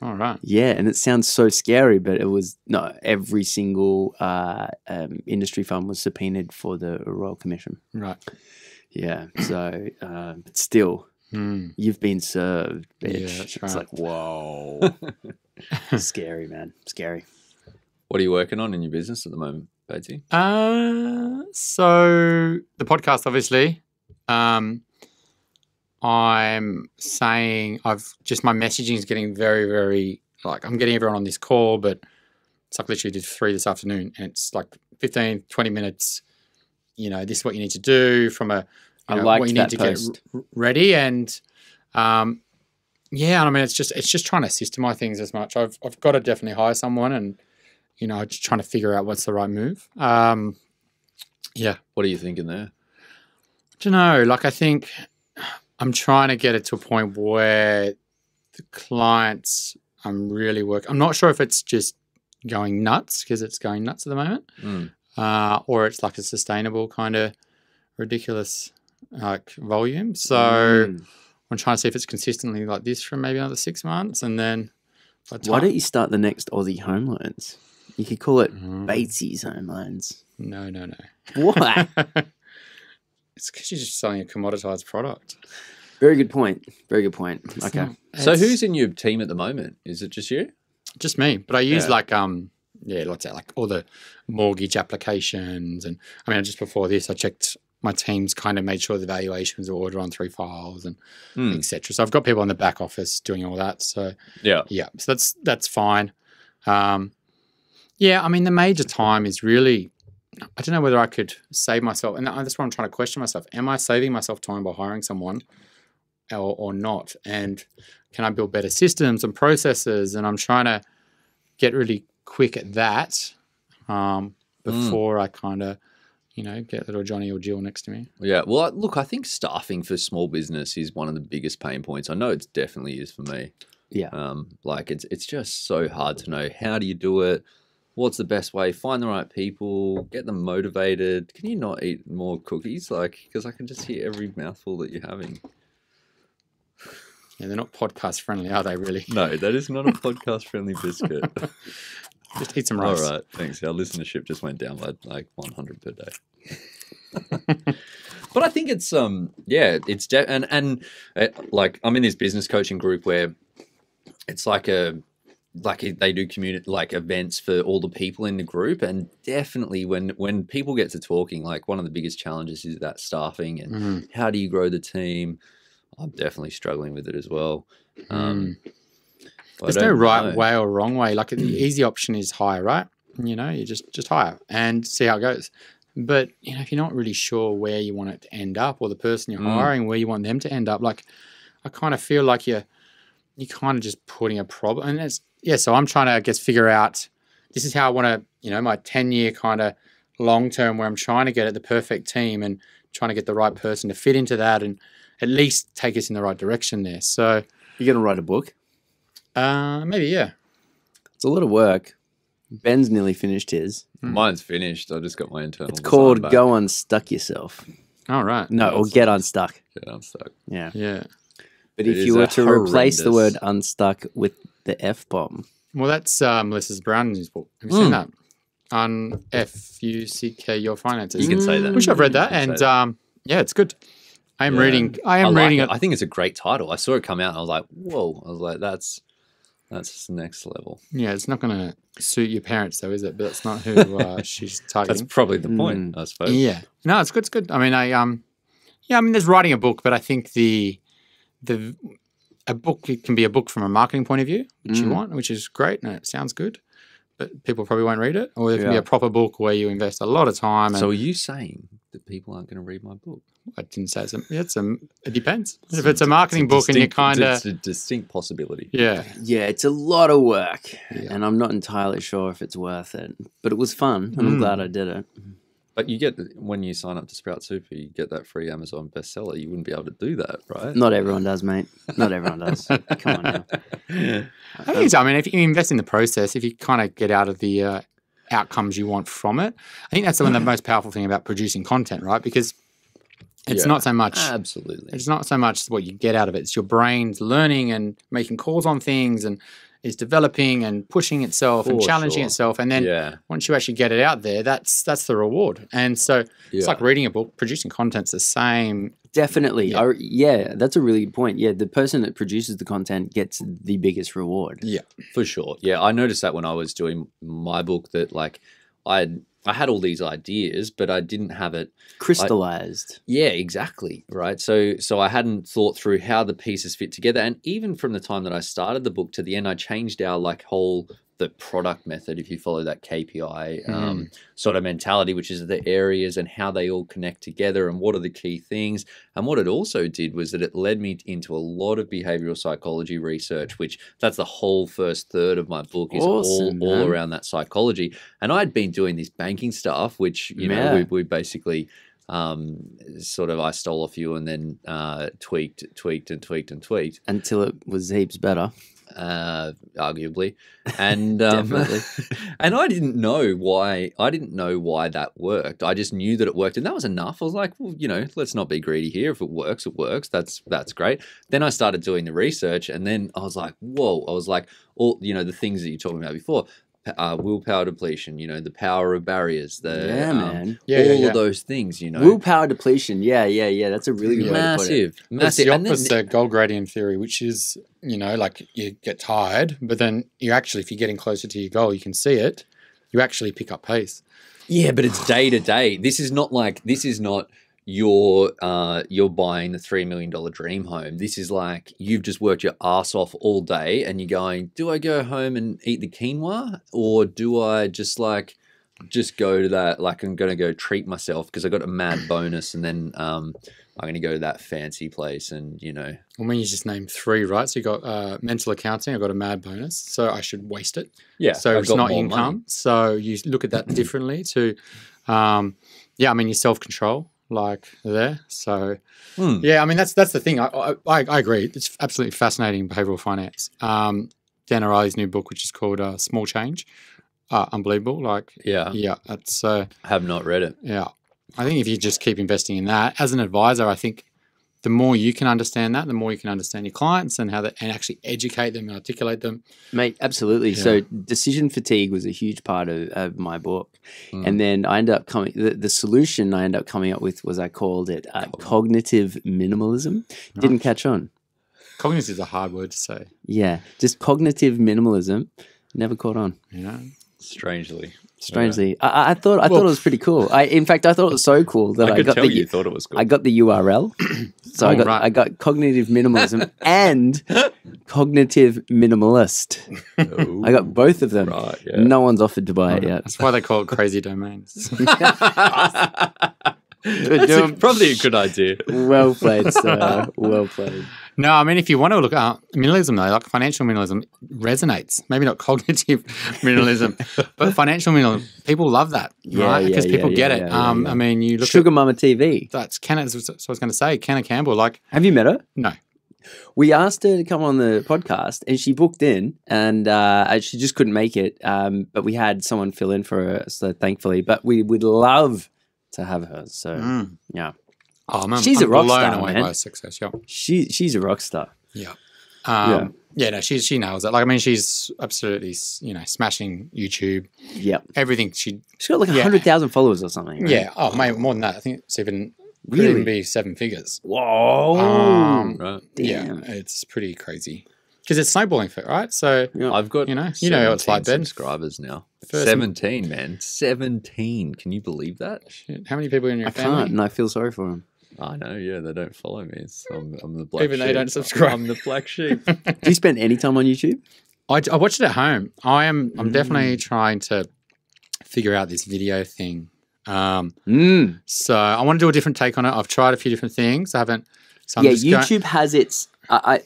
All right. Yeah, and it sounds so scary, but it was no every single uh, um, industry firm was subpoenaed for the Royal Commission. Right. Yeah. So, uh, but still. Mm. You've been served, bitch. Yeah, that's right. It's like, whoa. Scary, man. Scary. What are you working on in your business at the moment, Batesy? Uh, so the podcast, obviously. Um, I'm saying I've just my messaging is getting very, very, like I'm getting everyone on this call, but It's like literally did three this afternoon, and it's like fifteen, twenty minutes. You know, this is what you need to do from a, you know, what you need to get ready. And um, yeah, I mean, it's just, it's just trying to systemize things as much. I've, I've got to definitely hire someone, and, you know, just trying to figure out what's the right move. Um, yeah. What are you thinking there? I don't know. Like, I think I'm trying to get it to a point where the clients I'm really working. I'm not sure if it's just going nuts, because it's going nuts at the moment, mm. uh, or it's like a sustainable kind of ridiculous like volume. So mm. I'm trying to see if it's consistently like this for maybe another six months, and then. Why don't you start the next Aussie Home Loans? You could call it mm. Batesy's Home Loans. No, no, no. Why? It's because you're just selling a commoditized product. Very good point. Very good point. It's okay. Not, so who's in your team at the moment? Is it just you? Just me. But I use yeah. like, um, yeah, lots of like all the mortgage applications. And I mean, just before this, I checked my team's kind of made sure the valuations are ordered on three files and mm. et cetera. So I've got people in the back office doing all that. So yeah, yeah. So that's, that's fine. Um, yeah. I mean, the major time is really, I don't know whether I could save myself. And that's what I'm trying to question myself. Am I saving myself time by hiring someone or, or not? And can I build better systems and processes? And I'm trying to get really quick at that um, before mm. I kind of, you know, get little Johnny or Jill next to me. Yeah. Well, look, I think staffing for small business is one of the biggest pain points. I know it definitely is for me. Yeah. Um, like it's, it's just so hard to know, how do you do it? What's the best way? Find the right people, get them motivated. Can you not eat more cookies? Like, because I can just hear every mouthful that you're having. Yeah, they're not podcast friendly, are they really? No, that is not a podcast friendly biscuit. Just eat some rice. All right, thanks. Our listenership just went down by like one hundred per day. But I think it's, um, yeah, it's, de and, and uh, like I'm in this business coaching group where it's like a, like they do community, like events for all the people in the group. And definitely when, when people get to talking, like one of the biggest challenges is that staffing and mm-hmm. how do you grow the team? I'm definitely struggling with it as well. Um, mm. There's no right know. way or wrong way. Like the easy option is hire, right? You know, you just, just hire and see how it goes. But you know, if you're not really sure where you want it to end up, or the person you're mm. hiring, where you want them to end up, like I kind of feel like you're, you're kind of just putting a problem. And it's, yeah, so I'm trying to, I guess, figure out, this is how I want to, you know, my ten year kind of long term, where I'm trying to get at the perfect team and trying to get the right person to fit into that and at least take us in the right direction there. So you're going to write a book? Uh, maybe, yeah. It's a lot of work. Ben's nearly finished his. Mm. Mine's finished. I just got my internal. It's called Go Unstuck Yourself. All right. No, or Get Unstuck. Get Unstuck. Yeah. Yeah. But if you were to replace the word unstuck with the F-bomb. Well, that's uh, Melissa's Brown's book. Have you mm. seen that? On F U C K Your Finances. You can say that. Which I've read that. And um, yeah, it's good. I am yeah. reading. I am I like reading it. it. I think it's a great title. I saw it come out and I was like, whoa. I was like, that's that's next level. Yeah, it's not going to suit your parents though, is it? But that's not who uh, she's targeting. That's probably the point, mm. I suppose. Yeah. No, it's good. It's good. I mean, I um, yeah. I mean, there's writing a book, but I think the the. A book, it can be a book from a marketing point of view, which mm. you want, which is great, and it sounds good, but people probably won't read it. Or there can yeah. be a proper book where you invest a lot of time. And so are you saying that people aren't going to read my book? I didn't say it's a, it's a, it depends. It's if it's a marketing it's a book distinct, and you kind of... It's a distinct possibility. Yeah. Yeah, it's a lot of work, yeah. and I'm not entirely sure if it's worth it, but it was fun, and mm. I'm glad I did it. But you get, when you sign up to Sprout Super, you get that free Amazon bestseller. You wouldn't be able to do that, right? Not everyone does, mate. Not everyone does. Come on now. Yeah. I think so. I mean, if you invest in the process, if you kind of get out of the uh, outcomes you want from it, I think that's the, one, the most powerful thing about producing content, right? Because it's yeah, not so much. Absolutely. It's not so much what you get out of it. It's your brain's learning and making calls on things and is developing and pushing itself For and challenging sure. itself. And then yeah. once you actually get it out there, that's that's the reward. And so yeah. it's like reading a book, producing content's the same. Definitely. Yeah. I, yeah, that's a really good point. Yeah, the person that produces the content gets the biggest reward. Yeah, for sure. Yeah, I noticed that when I was doing my book that like I I had all these ideas, but I didn't have it crystallized. I, yeah, exactly. Right. So, so I hadn't thought through how the pieces fit together. And even from the time that I started the book to the end, I changed our like whole the product method, if you follow that K P I um, mm. sort of mentality, which is the areas and how they all connect together and what are the key things. And what it also did was that it led me into a lot of behavioral psychology research, which that's the whole first third of my book is awesome, all, all around that psychology. And I'd been doing this banking stuff, which, you yeah. know, we, we basically um, sort of, I stole a few and then uh, tweaked, tweaked and tweaked and tweaked. Until it was heaps better. Uh, arguably, and um, definitely, and I didn't know why. I didn't know why that worked. I just knew that it worked, and that was enough. I was like, well, you know, let's not be greedy here. If it works, it works. That's that's great. Then I started doing the research, and then I was like, whoa! I was like, all you know, the things that you're talking about before. Uh, willpower depletion, you know, the power of barriers, the yeah, um, man. Yeah, all yeah, yeah. of those things, you know. Willpower depletion, yeah, yeah, yeah. That's a really good massive, way to put it. Massive. It's the opposite then, goal gradient theory, which is, you know, like you get tired, but then you actually, if you're getting closer to your goal, you can see it, you actually pick up pace. Yeah, but it's day to day. This is not like, this is not... You're uh, you're buying the three million dollar dream home. This is like you've just worked your ass off all day, and you're going, do I go home and eat the quinoa, or do I just like just go to that? Like I'm gonna go treat myself because I got a mad bonus, and then um, I'm gonna go to that fancy place, and you know. I mean, you just named three, right? So you got uh, mental accounting. I got a mad bonus, so I should waste it. Yeah. So I've it's not income. Money. So you look at that differently. To, um, yeah, I mean, your self control. Like there, so hmm. yeah. I mean, that's that's the thing. I, I I agree. It's absolutely fascinating behavioral finance. Um, Dan O'Reilly's new book, which is called uh, "Small Change," uh, unbelievable. Like yeah, yeah. It's uh, I have not read it. Yeah, I think if you just keep investing in that as an advisor, I think the more you can understand that, the more you can understand your clients and how that and actually educate them and articulate them. Mate, absolutely. Yeah. So decision fatigue was a huge part of, of my book. Mm. And then I ended up coming, the, the solution I ended up coming up with was I called it uh, cognitive minimalism. Right. Didn't catch on. Cognitive is a hard word to say. Yeah. Just cognitive minimalism. Never caught on. Yeah. Strangely. Strangely. Yeah. I, I thought I well, thought it was pretty cool. I in fact I thought it was so cool that I, I got the you thought it was cool. I got the U R L. So oh, I got right. I got cognitive minimalism and cognitive minimalist. Ooh, I got both of them. Right, yeah. No one's offered to buy right. it yet. That's why they call it crazy domains. That's a, probably a good idea. Well played, sir. Well played. No, I mean, if you want to look at minimalism, though, like financial minimalism resonates. Maybe not cognitive minimalism, but financial minimalism, people love that, yeah, right? Because yeah, people yeah, get yeah, it. Yeah, um, yeah. I mean, you look Sugar at- Mama T V. That's Kenna, that's what I was going to say, Kenna Campbell. Like, have you met her? No. We asked her to come on the podcast and she booked in and uh, she just couldn't make it, um, but we had someone fill in for her, so thankfully. But we would love to have her, so mm. yeah. Oh, man, she's I'm a rock blown star, away man. By success, yeah. She she's a rock star. Yeah, um, yeah. yeah, no, she she nails it. Like I mean, she's absolutely you know smashing YouTube. Yeah, everything she she's got like a yeah. hundred thousand followers or something. Right? Yeah, oh, mate, more than that. I think it's even really could even be seven figures. Whoa, um, right. Damn. Yeah, it's pretty crazy because it's snowballing for right. So yeah. I've got you know you know what it's like Ben subscribers now. First seventeen man, seventeen. Can you believe that? Shit. How many people are in your I family? I can't, and I feel sorry for them. I know, yeah, they don't follow me. So I'm, I'm the black Even sheep. Even they don't subscribe. I'm the black sheep. Do you spend any time on YouTube? I, I watch it at home. I am, I'm mm. definitely trying to figure out this video thing. Um, mm. So I want to do a different take on it. I've tried a few different things. I haven't. So I'm yeah, just YouTube going... has its, uh, I,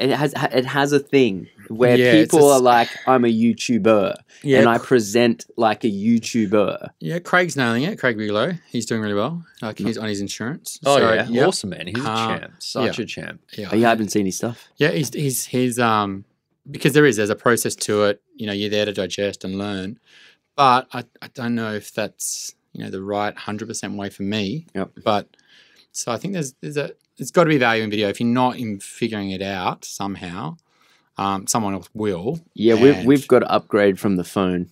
it has it has a thing where yeah, people a... are like, I'm a YouTuber. Yeah, and I present like a YouTuber. Yeah, Craig's nailing it. Craig Bigelow. He's doing really well. Like he's on his insurance. Oh so, yeah, yep. awesome man. He's a uh, champ. Such yeah. a champ. Yeah, I haven't seen his stuff. Yeah, he's he's he's um because there is there's a process to it. You know, you're there to digest and learn, but I I don't know if that's you know the right one hundred percent way for me. Yep. But so I think there's there's a it's got to be value in video if you're not in figuring it out somehow. Um, someone else will. Yeah, we've, we've got to upgrade from the phone.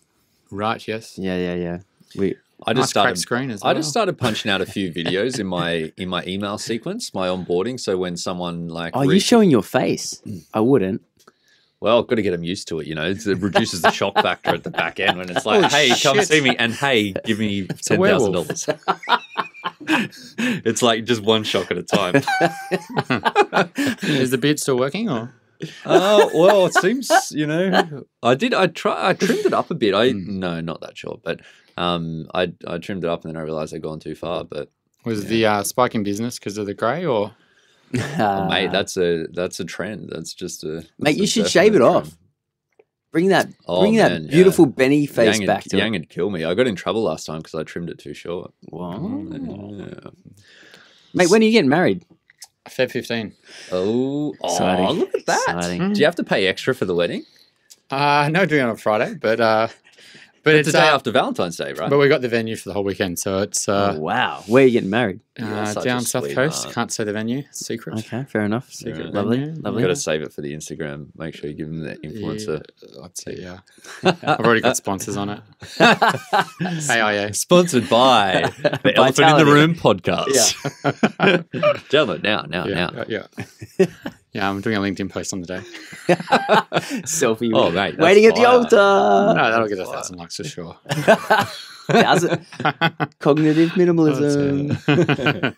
Right, yes. Yeah, yeah, yeah. We I just nice started screen as well. I just started punching out a few videos in my in my email sequence, my onboarding, so when someone like Oh, you're showing your face. I wouldn't. Well, I've got to get them used to it, you know. It reduces the shock factor at the back end when it's like, oh, "Hey, shit. Come see me," and "Hey, give me ten thousand dollars." It's like just one shock at a time. Is the beard still working or Uh, well, it seems, you know, I did, I try, I trimmed it up a bit. I, mm. no, not that short, but um, I, I trimmed it up and then I realized I'd gone too far, but. Was yeah. the uh, spike in business because of the grey or? Oh, mate, that's a, that's a trend. That's just a. That's mate, you should shave it trend. off. Bring that, oh, bring man, that beautiful yeah. Benny face Yang back had, to Yang it. would kill me. I got in trouble last time because I trimmed it too short. Wow. Yeah. Mate, when are you getting married? February fifteenth. Oh, oh look at that. Exciting. Do you have to pay extra for the wedding? Uh, no, doing it on Friday, but, uh, but, but it's the day uh, after Valentine's Day, right? But we got the venue for the whole weekend, so it's... Uh, oh, wow. Where are you getting married? Uh, down South Coast. Heart. Can't say the venue. It's secret. Okay, fair enough. Secret. Yeah. Lovely, venue. lovely. You've got to save it for the Instagram. Make sure you give them the influencer. Yeah, I'd say, yeah. I've already got sponsors on it. A I A. Sponsored by the Elephant in the Room podcast. Yeah. Gentlemen, now, now, yeah, now. Yeah, yeah. Yeah, I'm doing a LinkedIn post on the day. Selfie. Oh, mate. Waiting fire. at the altar. No, that'll get a thousand likes for sure. thousand. Cognitive minimalism.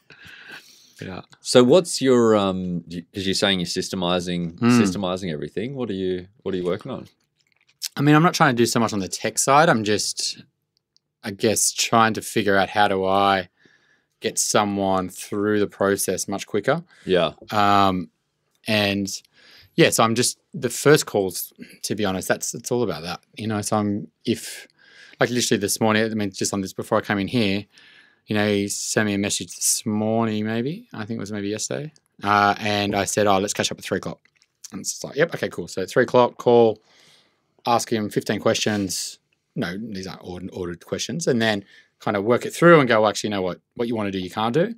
Yeah. So what's your, um, because you're saying you're systemizing, mm. systemizing everything. What are you, what are you working on? I mean, I'm not trying to do so much on the tech side. I'm just, I guess, trying to figure out how do I get someone through the process much quicker. Yeah. Um, And yeah, so I'm just the first calls, to be honest, that's it's all about that. You know, so I'm if like literally this morning, I mean just on this before I came in here, you know, he sent me a message this morning, maybe. I think it was maybe yesterday. Uh, and I said, oh, let's catch up at three o'clock. And it's like, yep, okay, cool. So three o'clock, call, ask him fifteen questions. No, these aren't ordered questions, and then kind of work it through and go, well, actually, you know what, what you want to do, you can't do.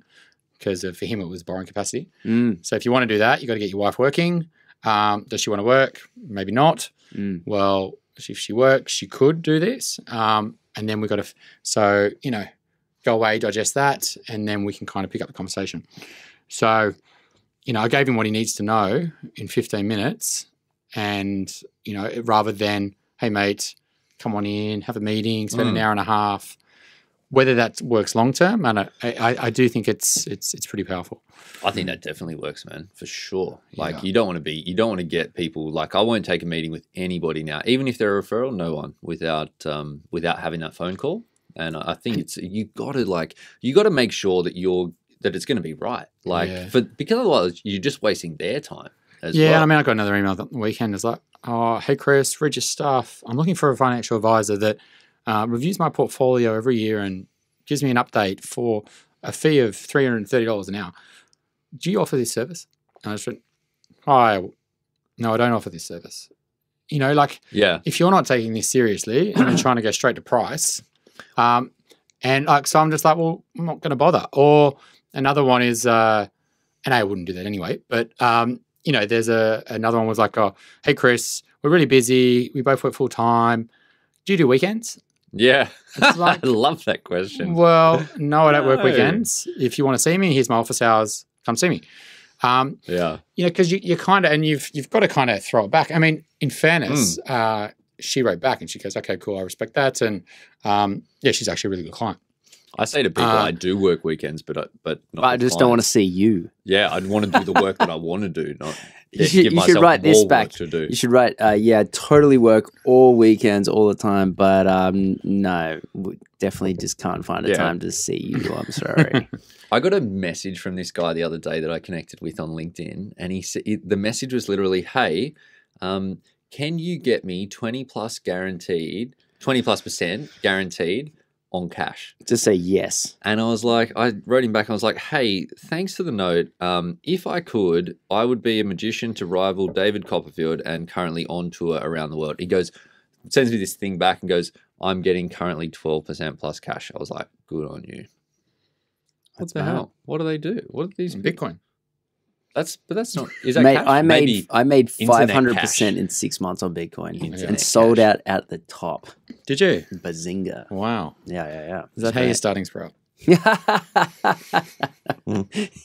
Because for him, it was borrowing capacity. Mm. So if you want to do that, you got to get your wife working. Um, does she want to work? Maybe not. Mm. Well, if she works, she could do this. Um, and then we got to, so, you know, go away, digest that, and then we can kind of pick up the conversation. So, you know, I gave him what he needs to know in fifteen minutes and, you know, rather than, hey, mate, come on in, have a meeting, spend mm. an hour and a half. Whether that works long term, and I, I, I do think it's it's it's pretty powerful. I think that definitely works, man, for sure. Like yeah. you don't want to be, you don't want to get people. Like I won't take a meeting with anybody now, even if they're a referral, no one without um without having that phone call. And I think it's you got to like you got to make sure that you're that it's going to be right. Like yeah. for because otherwise you're just wasting their time. As yeah, well. I mean, I got another email that weekend. It's like, oh, hey Chris, read your stuff. I'm looking for a financial advisor that. Uh, reviews my portfolio every year and gives me an update for a fee of three hundred thirty dollars an hour. Do you offer this service? And I just went, oh, no, I don't offer this service. You know, like yeah. if you're not taking this seriously and you're trying to go straight to price, um, and like so I'm just like, well, I'm not going to bother. Or another one is, uh, and I wouldn't do that anyway, but, um, you know, there's a another one was like, oh, hey, Chris, we're really busy. We both work full time. Do you do weekends? Yeah. It's like, I love that question. Well, no, I don't no. work weekends. If you want to see me, here's my office hours. Come see me. Um, yeah. You know, because you, you kind of, and you've you've got to kind of throw it back. I mean, in fairness, mm. uh, she wrote back and she goes, okay, cool, I respect that. And um, yeah, she's actually a really good client. I say to people, uh, I do work weekends, but I, but not but I just clients. don't want to see you. Yeah, I'd want to do the work that I want to do, not you should, give myself you should write more this back. work to do. You should write, uh, yeah, totally work all weekends, all the time, but um, no, definitely just can't find a yeah. time to see you. I'm sorry. I got a message from this guy the other day that I connected with on LinkedIn, and he said the message was literally, "Hey, um, can you get me twenty plus guaranteed, twenty plus percent guaranteed?" on cash. To say yes. And I was like, I wrote him back and I was like, hey, thanks for the note. Um, if I could, I would be a magician to rival David Copperfield and currently on tour around the world. He goes, sends me this thing back and goes, I'm getting currently twelve percent plus cash. I was like, good on you. That's what the bad. hell? What do they do? What are these? Bitcoin. That's, but that's not, is that Mate, cash? I made, Maybe I made five hundred percent in six months on Bitcoin internet and sold cash. out at the top. Did you? Bazinga. Wow. Yeah, yeah, yeah. Is that how you're starting Sprout?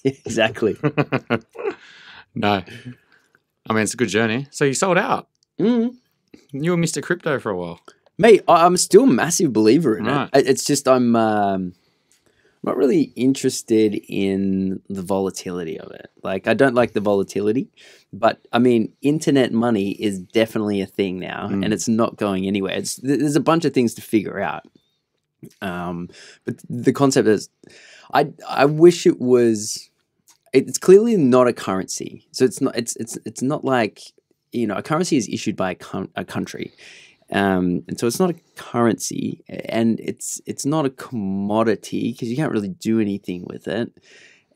Exactly. No. I mean, it's a good journey. So you sold out. Mm. You were Mister Crypto for a while. Mate, I'm still a massive believer in right. it. It's just I'm, um, not really interested in the volatility of it. Like, I don't like the volatility, but I mean, internet money is definitely a thing now, mm. and it's not going anywhere. It's, there's a bunch of things to figure out. Um, but the concept is, I, I wish it was, it's clearly not a currency. So it's not, it's, it's, it's not like, you know, a currency is issued by a, com- a country. Um, and so it's not a currency, and it's, it's not a commodity because you can't really do anything with it.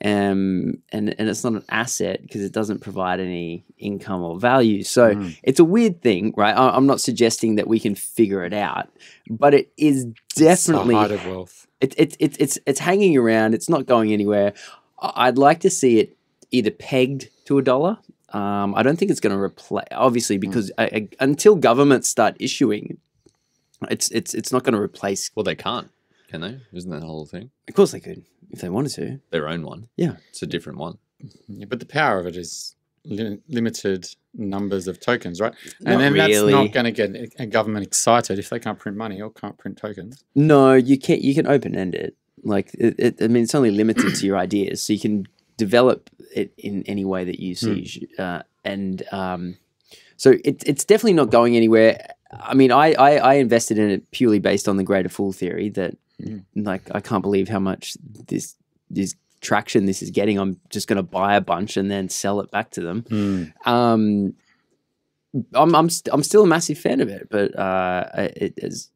Um, and, and it's not an asset because it doesn't provide any income or value. So mm. it's a weird thing, right? I, I'm not suggesting that we can figure it out, but it is definitely it's the heart of wealth. It, it, it, it's, it's hanging around. It's not going anywhere. I'd like to see it either pegged to a dollar. Um, I don't think it's going to replace, obviously, because mm. I, I, until governments start issuing, it's it's it's not going to replace. Well, they can't, can they? Isn't that the whole thing? Of course they could if they wanted to. Their own one. Yeah. It's a different one. Yeah, but the power of it is li- limited numbers of tokens, right? And not then really. That's not going to get a government excited if they can't print money or can't print tokens. No, you can't. You can open-end it. Like, it, it, I mean, it's only limited to your ideas, so you can develop it in any way that you see. Mm. Uh, and um, so it, it's definitely not going anywhere. I mean, I, I, I invested in it purely based on the greater fool theory that, mm. like, I can't believe how much this, this traction this is getting. I'm just going to buy a bunch and then sell it back to them. Mm. Um, I'm, I'm, st- I'm still a massive fan of it, but uh, it is,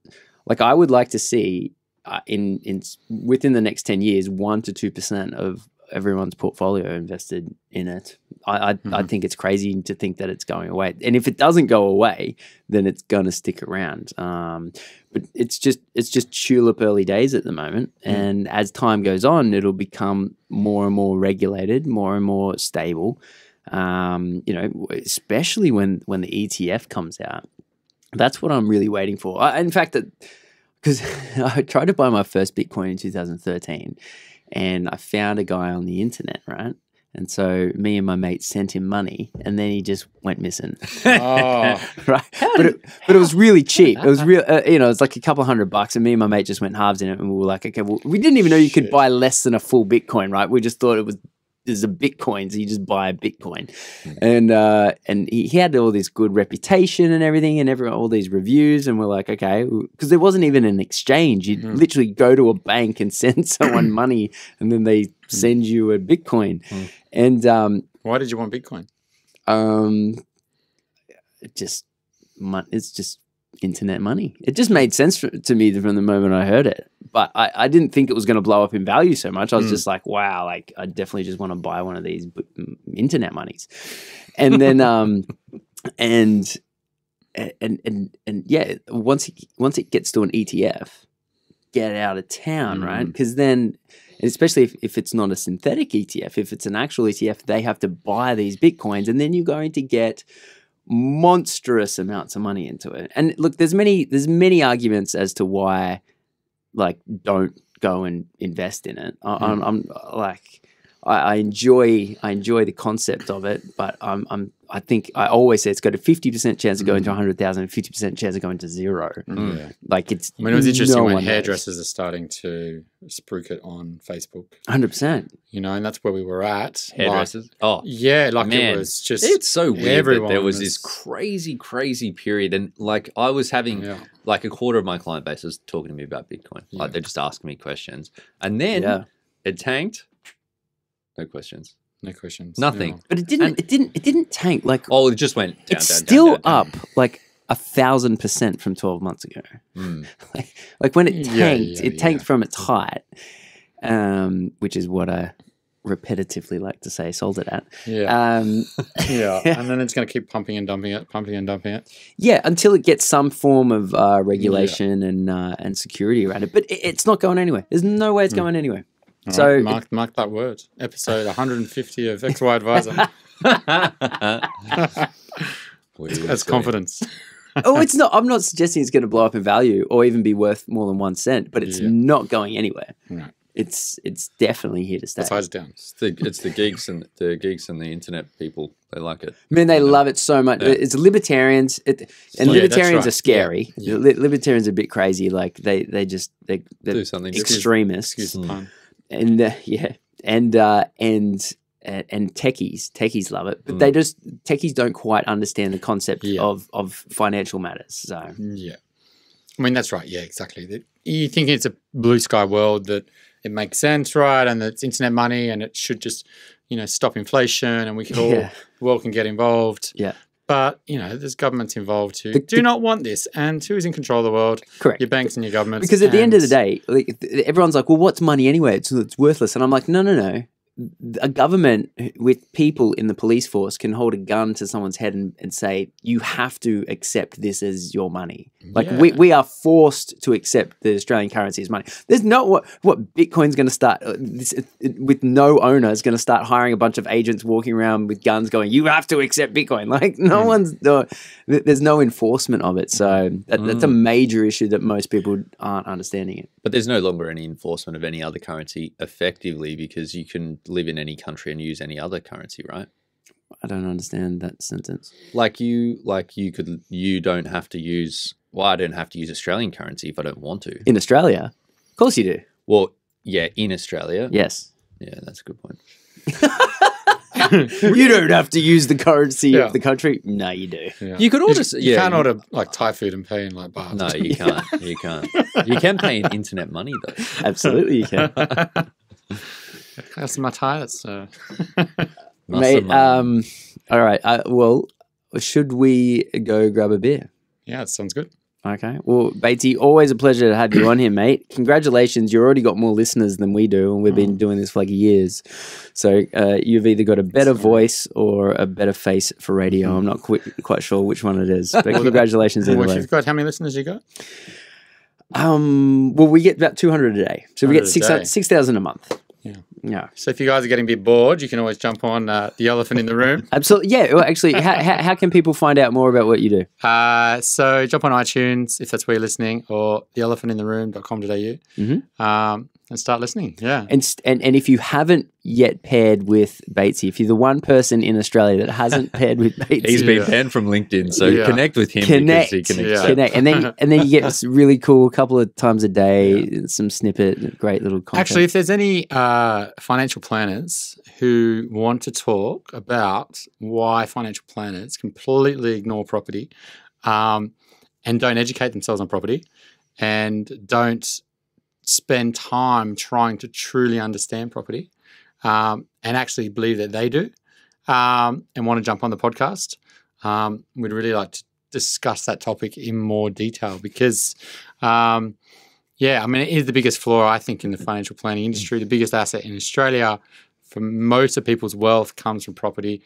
like, I would like to see Uh, in in within the next ten years, one to two percent of everyone's portfolio invested in it. I I, mm-hmm. I think it's crazy to think that it's going away. And if it doesn't go away, then it's gonna stick around. Um, but it's just it's just tulip early days at the moment. Mm. And as time goes on, it'll become more and more regulated, more and more stable. Um, you know, especially when when the E T F comes out. That's what I'm really waiting for. I, in fact, that. Because I tried to buy my first Bitcoin in two thousand thirteen and I found a guy on the internet, right? And so me and my mate sent him money and then he just went missing. Oh. Right? But it, but it was really cheap. It was real, uh, you know, it's like a couple hundred bucks and me and my mate just went halves in it and we were like, okay, well, we didn't even know you could Shit. buy less than a full Bitcoin, right? We just thought it was, there's a Bitcoin, so you just buy a Bitcoin. Mm-hmm. And uh, and he, he had all this good reputation and everything and every, all these reviews, and we're like, okay, because there wasn't even an exchange. You'd mm-hmm. literally go to a bank and send someone money, and then they send you a Bitcoin. Mm-hmm. And um, why did you want Bitcoin? Um, it just It's just internet money. It just made sense for, to me from the moment I heard it. But I, I didn't think it was going to blow up in value so much. I was mm. just like, wow, like I definitely just want to buy one of these internet monies. And then, um, and, and, and, and yeah, once it, once it gets to an E T F, get out of town, mm. right? Because then, especially if, if it's not a synthetic E T F, if it's an actual E T F, they have to buy these Bitcoins and then you're going to get monstrous amounts of money into it. And look, there's many, there's many arguments as to why, like, don't go and invest in it. I, mm. I'm, I'm like, I, I enjoy, I enjoy the concept of it, but I'm, I'm, I think I always say it's got a fifty percent chance of going mm. to one hundred thousand, fifty percent chance of going to zero. Mm. Yeah. Like it's, I mean, it was interesting no when hairdressers knows. are starting to spruik it on Facebook. one hundred percent. You know, and that's where we were at. Hairdressers? Like, oh. Yeah. Like man, it was just. It's so weird that there was, was this crazy, crazy period. And like I was having yeah. like a quarter of my client base was talking to me about Bitcoin. Yeah. Like they're just asking me questions. And then yeah. it tanked. No questions. No questions. Nothing. No. But it didn't. And it didn't. It didn't tank. Like oh, it just went. Down, it's down, still down, down, down. Up like a thousand percent from twelve months ago. Mm. like, like when it tanked, yeah, yeah, it tanked yeah. from its height, um, which is what I repetitively like to say. Sold it at. Yeah. Um, yeah. And then it's going to keep pumping and dumping it, pumping and dumping it. Yeah, until it gets some form of uh, regulation yeah. and uh, and security around it. But it, it's not going anywhere. There's no way it's mm. going anywhere. All so right, mark it, mark that word. Episode one hundred fifty of X Y Advisor. That's confidence. Oh, it's not. I'm not suggesting it's going to blow up in value or even be worth more than one cent, but it's yeah. not going anywhere. Right. It's it's definitely here to stay. It's eyes down. It's the, it's the geeks and the geeks and the internet people. They like it. Man, they, they love know. it so much. Yeah. It's libertarians, it, and yeah, libertarians right. are scary. Yeah. Li- libertarians are a bit crazy. Like they they just they they're do something extremists. Excuse the pun. and uh, yeah, and uh, and and techies, techies love it, but mm. they just techies don't quite understand the concept yeah. of of financial matters. So yeah, I mean that's right. Yeah, exactly. You think it's a blue sky world that it makes sense, right? And it's internet money, and it should just you know stop inflation, and we can all yeah. the world can get involved. Yeah. But, you know, there's governments involved who the, do the, not want this. And who is in control of the world? Correct. Your banks and your governments. Because at the end of the day, like, everyone's like, well, what's money anyway? It's, it's worthless. And I'm like, no, no, no. A government with people in the police force can hold a gun to someone's head and, and say, you have to accept this as your money. Like yeah. we, we are forced to accept the Australian currency as money. There's not what, what Bitcoin's going to start uh, this, it, it, with no owner is going to start hiring a bunch of agents walking around with guns going, you have to accept Bitcoin. Like no mm. one's, no, there's no enforcement of it. So that, mm. that's a major issue that most people aren't understanding it. But there's no longer any enforcement of any other currency effectively because you can live in any country and use any other currency, right? I don't understand that sentence. Like you, like you could, you don't have to use. Well, I don't have to use Australian currency if I don't want to. In Australia, of course you do. Well, yeah, in Australia, yes. Yeah, that's a good point. You don't have to use the currency yeah. of the country. No, you do. Yeah. You could order. You, you yeah, can't you, order like Thai food and pay in like baht. No, you can't. You can't. You can pay in internet money though. Absolutely, you can. That's my tires, uh. Mate. Um, all right. Uh, well, should we go grab a beer? Yeah, that sounds good. Okay. Well, Batesy, always a pleasure to have you on here, mate. Congratulations. You've already got more listeners than we do, and we've oh. been doing this for like years. So uh, you've either got a better Sorry. voice or a better face for radio. Mm-hmm. I'm not qu quite sure which one it is, but congratulations anyway. Well, you've got, how many listeners you got? Um, well, we get about two hundred a day. So we get six thousand a month. Yeah. Yeah. So if you guys are getting a bit bored, you can always jump on uh, The Elephant in the Room. Absolutely. Yeah. Well, actually, how, how, how can people find out more about what you do? Uh, so jump on iTunes, if that's where you're listening, or the elephant in the room dot com dot A U mm-hmm. um, and start listening. Yeah. And, and and if you haven't yet paired with Batesy, if you're the one person in Australia that hasn't paired with Batesy. He's been yeah. banned from LinkedIn, so yeah. connect with him. Connect. Because he can yeah. connect. And then, and then you get this really cool couple of times a day, yeah. some snippet, great little content. Actually, if there's any... Uh, Uh, financial planners who want to talk about why financial planners completely ignore property um, and don't educate themselves on property and don't spend time trying to truly understand property um, and actually believe that they do um, and want to jump on the podcast, um, we'd really like to discuss that topic in more detail because um, – yeah, I mean, it is the biggest flaw, I think, in the financial planning industry. The biggest asset in Australia for most of people's wealth comes from property.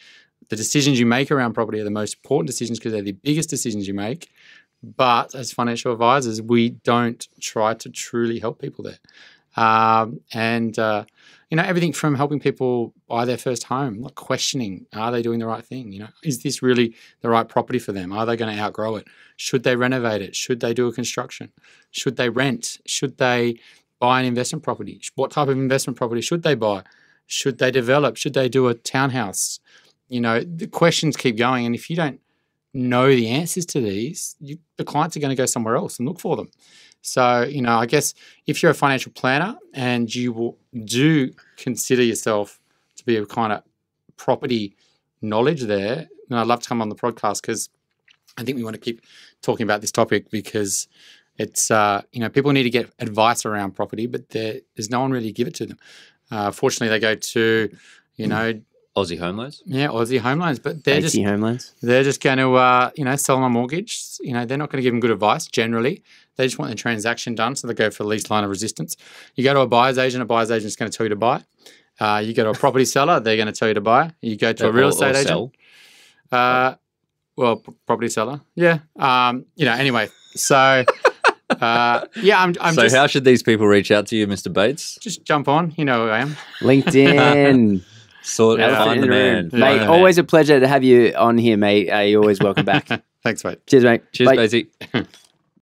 The decisions you make around property are the most important decisions because they're the biggest decisions you make. But as financial advisors, we don't try to truly help people there. Um, and, uh, you know, everything from helping people buy their first home, like questioning, are they doing the right thing? You know, is this really the right property for them? Are they going to outgrow it? Should they renovate it? Should they do a construction? Should they rent? Should they buy an investment property? What type of investment property should they buy? Should they develop? Should they do a townhouse? You know, the questions keep going. And if you don't know the answers to these, you, the clients are going to go somewhere else and look for them. So, you know, I guess if you're a financial planner and you will, do consider yourself to be a kind of property knowledge there, and I'd love to come on the podcast because I think we want to keep talking about this topic because it's, uh, you know, people need to get advice around property, but there, there's no one really to give it to them. Uh, fortunately, they go to, you know, Aussie Home Loans? Yeah, Aussie Home Loans. But they're just, home loans. They're just going to, uh, you know, sell them a mortgage. You know, they're not going to give them good advice generally. They just want the transaction done, so they go for the least line of resistance. You go to a buyer's agent, a buyer's agent is going to tell you to buy. Uh, you go to a property seller, they're going to tell you to buy. You go to or, a real estate agent. Sell. Uh, well, property seller, yeah. Um, you know, anyway, so... Uh, yeah, I'm, I'm so just... So how should these people reach out to you, Mister Bates? Just jump on. You know who I am. LinkedIn. Sort of find the man. Mate, yeah. always a pleasure to have you on here, mate. Uh, you're always welcome back. Thanks, mate. Cheers, mate. Cheers, Bye. Basey.